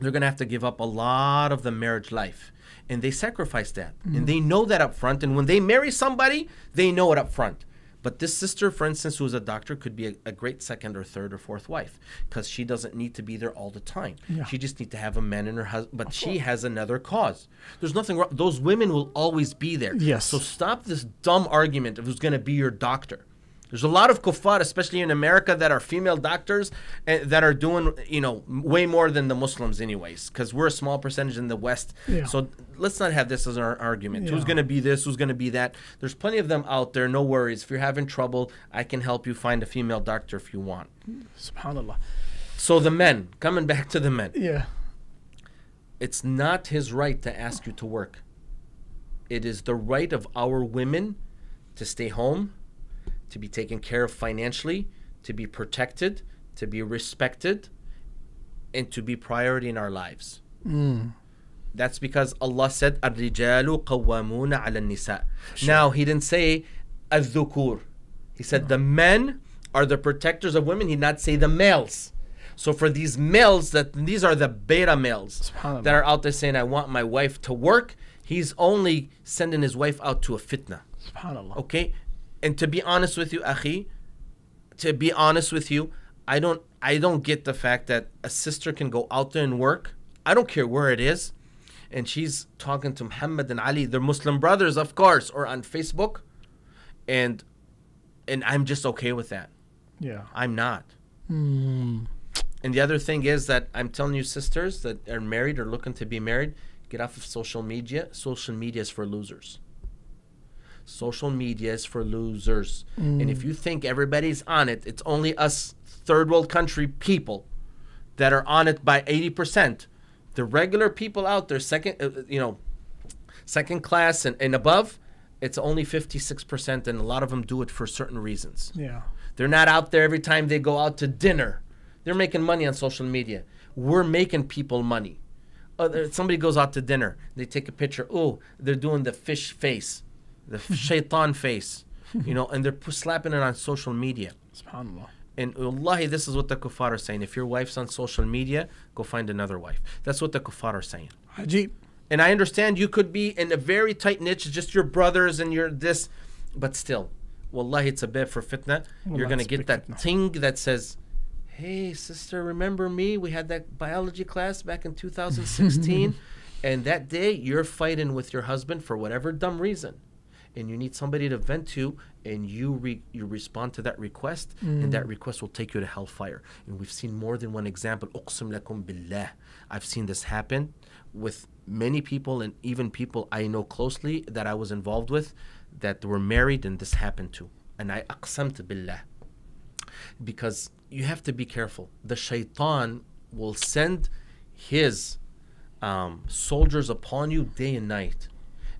they're going to have to give up a lot of the marriage life. And they sacrifice that. Mm. And they know that up front. And when they marry somebody, they know it up front. But this sister, for instance, who's a doctor, could be a, a great second or third or fourth wife because she doesn't need to be there all the time. Yeah. She just needs to have a man in her husband. But she has another cause. There's nothing wrong. Those women will always be there. Yes. So stop this dumb argument of who's going to be your doctor. There's a lot of kuffar, especially in America, that are female doctors uh, that are doing, you know, way more than the Muslims anyways, because we're a small percentage in the West. Yeah. So let's not have this as our argument. Yeah. Who's going to be this? Who's going to be that? There's plenty of them out there. No worries. If you're having trouble, I can help you find a female doctor if you want. SubhanAllah. So the men, coming back to the men. Yeah. It's not his right to ask you to work. It is the right of our women to stay home, to be taken care of financially, to be protected, to be respected, and to be priority in our lives. Mm. That's because Allah said, "Ar-rijalu qawwamuna 'ala an-nisa." Now, He didn't say "az-dhukur." He said no. The men are the protectors of women. He did not say the males. So for these males, that these are the beta males that are out there saying, "I want my wife to work," he's only sending his wife out to a fitna. SubhanAllah. Okay. And to be honest with you, Akhi, to be honest with you, I don't I don't get the fact that a sister can go out there and work. I don't care where it is. And she's talking to Muhammad and Ali, they're Muslim brothers, of course, or on Facebook. And and I'm just okay with that. Yeah. I'm not. Mm. And the other thing is that I'm telling you, sisters that are married or looking to be married, get off of social media. Social media is for losers. Social media is for losers. Mm. And if you think everybody's on it, it's only us third world country people that are on it by eighty percent. The regular people out there, second, uh, you know, second class and, and above, it's only fifty-six percent, and a lot of them do it for certain reasons. Yeah. They're not out there every time they go out to dinner. They're making money on social media. We're making people money. Uh, somebody goes out to dinner. They take a picture. Oh, they're doing the fish face. The shaitan face, you know, and they're slapping it on social media. SubhanAllah. And wallahi, this is what the kuffar are saying. If your wife's on social media, go find another wife. That's what the kuffar are saying. Ajib. And I understand you could be in a very tight niche, just your brothers and your this, but still, wallahi, it's a bed for fitna. Wallah, you're going to get that fitna. Ting that says, hey, sister, remember me? We had that biology class back in two thousand sixteen. And that day, you're fighting with your husband for whatever dumb reason. And you need somebody to vent to, and you re you respond to that request, mm. and that request will take you to hellfire. And we've seen more than one example. Uqsim lakum billah. I've seen this happen with many people, and even people I know closely that I was involved with, that were married, and this happened to. And I aqsamtu billah, because you have to be careful. The shaitan will send his um, soldiers upon you day and night.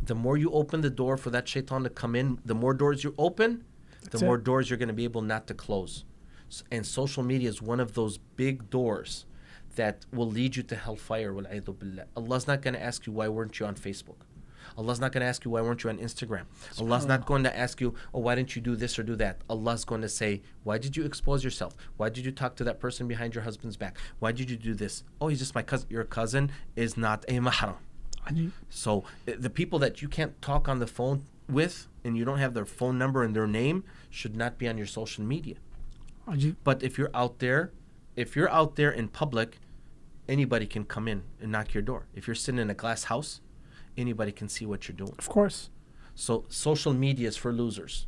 The more you open the door for that shaitan to come in, the more doors you open, That's the it. more doors you're going to be able not to close. So, and social media is one of those big doors that will lead you to hellfire. Allah's not going to ask you, why weren't you on Facebook? Allah's not going to ask you, why weren't you on Instagram? Allah's not going to ask you, oh, why didn't you do this or do that? Allah's going to say, why did you expose yourself? Why did you talk to that person behind your husband's back? Why did you do this? Oh, he's just my cousin. Your cousin is not a mahram. So the people that you can't talk on the phone with, and you don't have their phone number and their name, should not be on your social media. Ajib. But if you're out there, if you're out there in public, anybody can come in and knock your door. If you're sitting in a glass house, anybody can see what you're doing. Of course. So social media is for losers.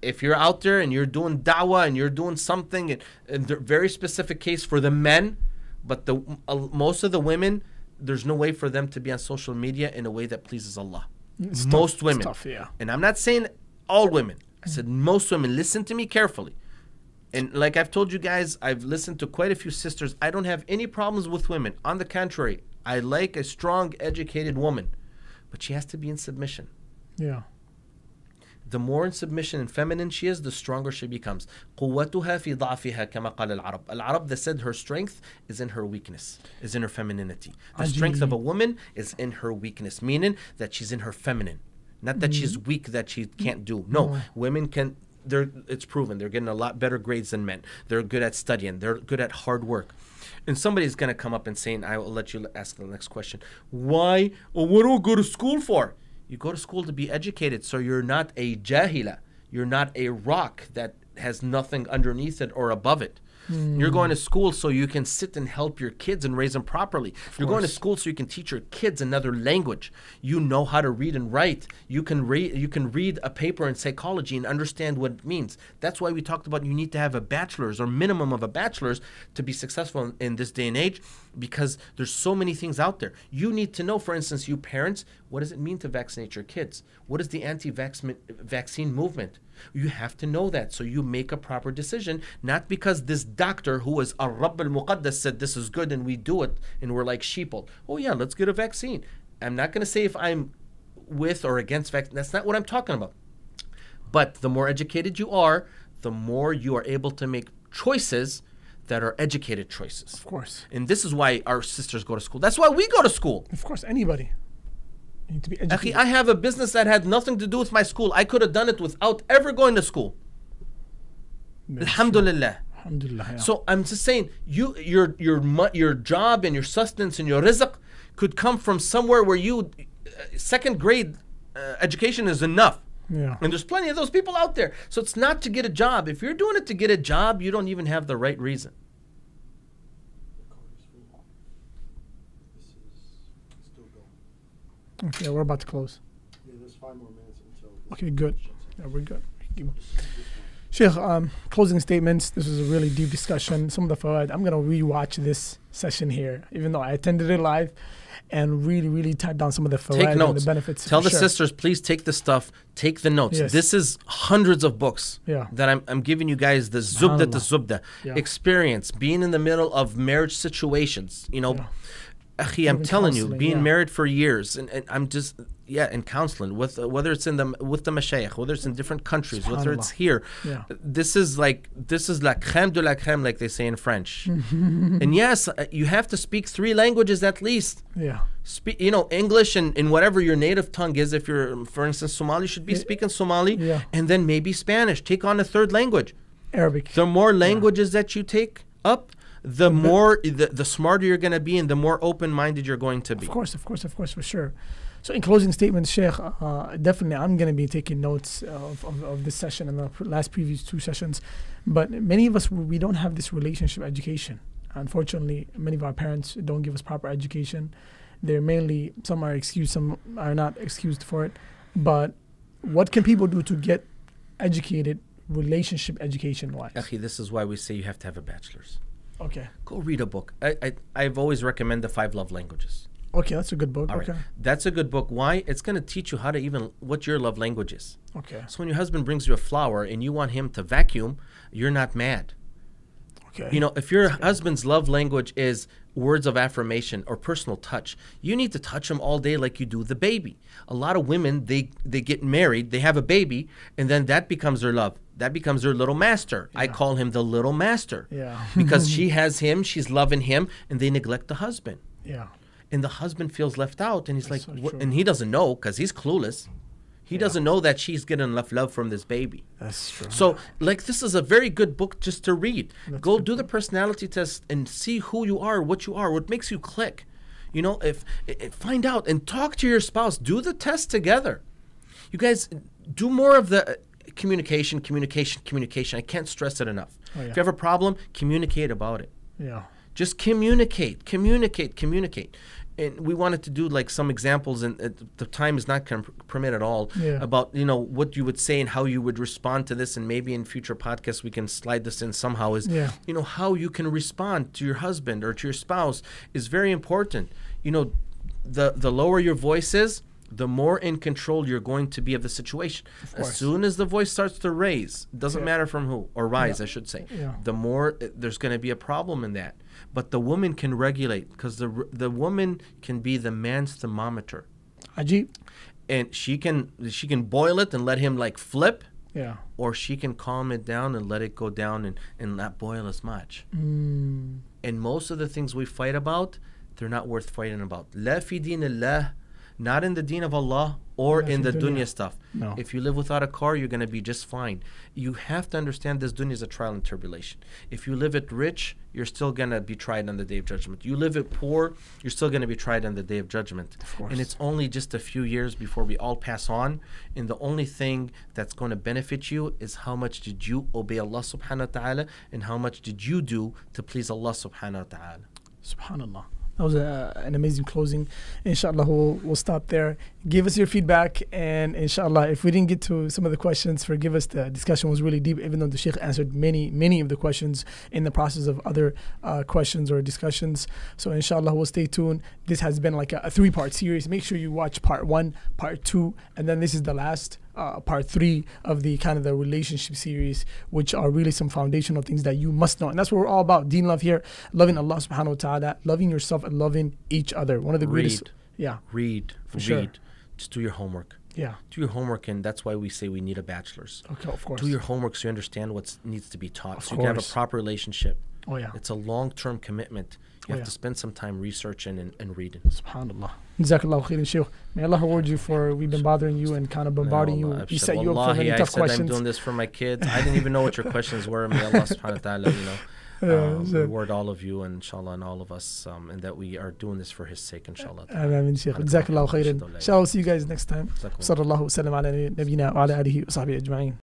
If you're out there and you're doing da'wah and you're doing something, and, and the very specific case for the men, but the uh, most of the women, there's no way for them to be on social media in a way that pleases Allah. It's most tough, women. Tough, yeah. And I'm not saying all women. I said most women. Listen to me carefully. And like I've told you guys, I've listened to quite a few sisters. I don't have any problems with women. On the contrary, I like a strong, educated woman. But she has to be in submission. Yeah. the more in submission and feminine she is, the stronger she becomes. قوتها في ضعفها كما قال العرب. العرب that said her strength is in her weakness, is in her femininity. The strength of a woman is in her weakness, meaning that she's in her feminine. Not that she's weak, that she can't do. No, women can... They're, it's proven they're getting a lot better grades than men. They're good at studying. They're good at hard work. And somebody's going to come up and say, and I will let you ask the next question. Why? Well, what do I go to school for? You go to school to be educated. So you're not a jahila. You're not a rock that has nothing underneath it or above it. Mm. You're going to school so you can sit and help your kids and raise them properly. You're going to school so you can teach your kids another language. You know how to read and write. You can read you can read a paper in psychology and understand what it means. That's why we talked about you need to have a bachelor's or minimum of a bachelor's to be successful in, in this day and age, because there's so many things out there. You need to know, for instance, you parents, what does it mean to vaccinate your kids? What is the anti-vaccine vaccine movement? You have to know that so you make a proper decision, not because this doctor who is Ar-Rabb al-Muqaddas said this is good and we do it and we're like sheeple. Oh yeah, let's get a vaccine. I'm not going to say if I'm with or against vaccine. That's not what I'm talking about. But the more educated you are, the more you are able to make choices that are educated choices. Of course. And this is why our sisters go to school. That's why we go to school. Of course, anybody. To be educated. I have a business that had nothing to do with my school. I could have done it without ever going to school. Alhamdulillah. Alhamdulillah, yeah. So I'm just saying, you, your, your, your job and your sustenance and your rizq could come from somewhere where you, uh, second grade uh, education is enough. Yeah. And there's plenty of those people out there. So it's not to get a job. If you're doing it to get a job, you don't even have the right reason. Okay, we're about to close. Yeah, there's five more minutes until. Okay, good. Yeah, we're good. Sheikh, um, closing statements. This was a really deep discussion. Some of the fawaid. I'm gonna rewatch this session here, even though I attended it live, and really, really type down some of the fawaid and the benefits. Tell the sure. sisters, please take the stuff. Take the notes. Yes. This is hundreds of books yeah. that I'm, I'm giving you guys. The zubda, the zubda yeah. experience, being in the middle of marriage situations. You know. Yeah. Akhi, I'm telling you, being yeah. married for years, and, and I'm just, yeah, and counseling, with uh, whether it's in the, with the mashaykh, whether it's in different countries, whether it's here. Yeah. This is like, this is la crème de la crème, like they say in French. And yes, you have to speak three languages at least. Yeah. Speak, you know, English and, and whatever your native tongue is. If you're, for instance, Somali, you should be it, speaking Somali, yeah. and then maybe Spanish. Take on a third language. Arabic. The more languages yeah. that you take up, the more, the, the smarter you're going to be and the more open-minded you're going to be. Of course, of course, of course, for sure. So in closing statements, Sheikh, uh, definitely I'm going to be taking notes of, of, of this session and the last previous two sessions. But many of us, we don't have this relationship education. Unfortunately, many of our parents don't give us proper education. They're mainly, some are excused, some are not excused for it. But what can people do to get educated, relationship education-wise? Akhi, this is why we say you have to have a bachelor's. Okay. Go read a book. I, I, I've always recommend the five love languages. Okay, that's a good book. All right. Okay. That's a good book. Why? It's going to teach you how to even, what your love language is. Okay. So when your husband brings you a flower and you want him to vacuum, you're not mad. Okay. You know, if your that's husband's good. love language is words of affirmation or personal touch, you need to touch him all day like you do the baby. A lot of women, they, they get married, they have a baby, and then that becomes their love. That becomes her little master. Yeah. I call him the little master. Yeah. Because she has him, she's loving him, and they neglect the husband. Yeah. And the husband feels left out, and he's That's like, so what? and he doesn't know because he's clueless. He yeah. doesn't know that she's getting enough love from this baby. That's true. So, like, this is a very good book just to read. That's Go do book. the personality test and see who you are, what you are, what makes you click. You know, if, if find out and talk to your spouse. Do the test together. You guys do more of the. Communication, communication, communication. I can't stress it enough. Oh, yeah. If you have a problem, communicate about it. Yeah. Just communicate, communicate, communicate. And we wanted to do like some examples, and uh, the time is not going to permit at all, yeah. about, you know, what you would say and how you would respond to this. And maybe in future podcasts we can slide this in somehow is, yeah. you know, how you can respond to your husband or to your spouse is very important. You know, the, the lower your voice is, the more in control you're going to be of the situation. Of as soon as the voice starts to raise, doesn't yeah. matter from who, or rise, yeah. I should say, yeah. the more uh, there's going to be a problem in that. But the woman can regulate, because the, the woman can be the man's thermometer. Najib. and she can she can boil it and let him like flip. Yeah. Or she can calm it down and let it go down and, and not boil as much. Mm. And most of the things we fight about, they're not worth fighting about. La fi deen Allah, not in the deen of Allah or in the dunya stuff. No. If you live without a car, you're going to be just fine. You have to understand this dunya is a trial and tribulation. If you live it rich, you're still going to be tried on the Day of Judgment. You live it poor, you're still going to be tried on the Day of Judgment. Of and it's only just a few years before we all pass on. And the only thing that's going to benefit you is how much did you obey Allah subhanahu wa ta'ala and how much did you do to please Allah subhanahu wa ta'ala. Subhanallah. That was a, an amazing closing. Inshallah, we'll, we'll stop there. Give us your feedback, and inshallah, if we didn't get to some of the questions, forgive us. The discussion was really deep, even though the Sheikh answered many, many of the questions in the process of other uh, questions or discussions. So inshallah, we'll stay tuned. This has been like a, a three-part series. Make sure you watch part one, part two, and then this is the last Uh, part three of the kind of the relationship series, which are really some foundational things that you must know. And that's what we're all about. Deen Love here, loving Allah subhanahu wa ta'ala, loving yourself and loving each other. One of the read, greatest. Yeah. Read. For read. Sure. Just do your homework. Yeah. Do your homework, and that's why we say we need a bachelor's. Okay, of course. Do your homework so you understand what needs to be taught, of so you course. Can have a proper relationship. Oh, yeah. It's a long-term commitment. You oh, have yeah. to spend some time researching and, and reading. SubhanAllah. JazakAllahu khairan, Sheikh. May Allah reward you for we've been bothering you and kind of bombarding no, you. We set you up for many I tough questions. I'm doing this for my kids. I didn't even know what your questions were. May Allah subhanahu wa ta'ala, you know. Um, reward all of you, and inshallah, and all of us, um, and that we are doing this for his sake, inshallah. Amen, Sheikh. JazakAllahu khairan. Inshallah, we'll see you guys next time. Sallallahu wa sallam ala nabiyyina wa ala alihi wa sahbihi ajma'in.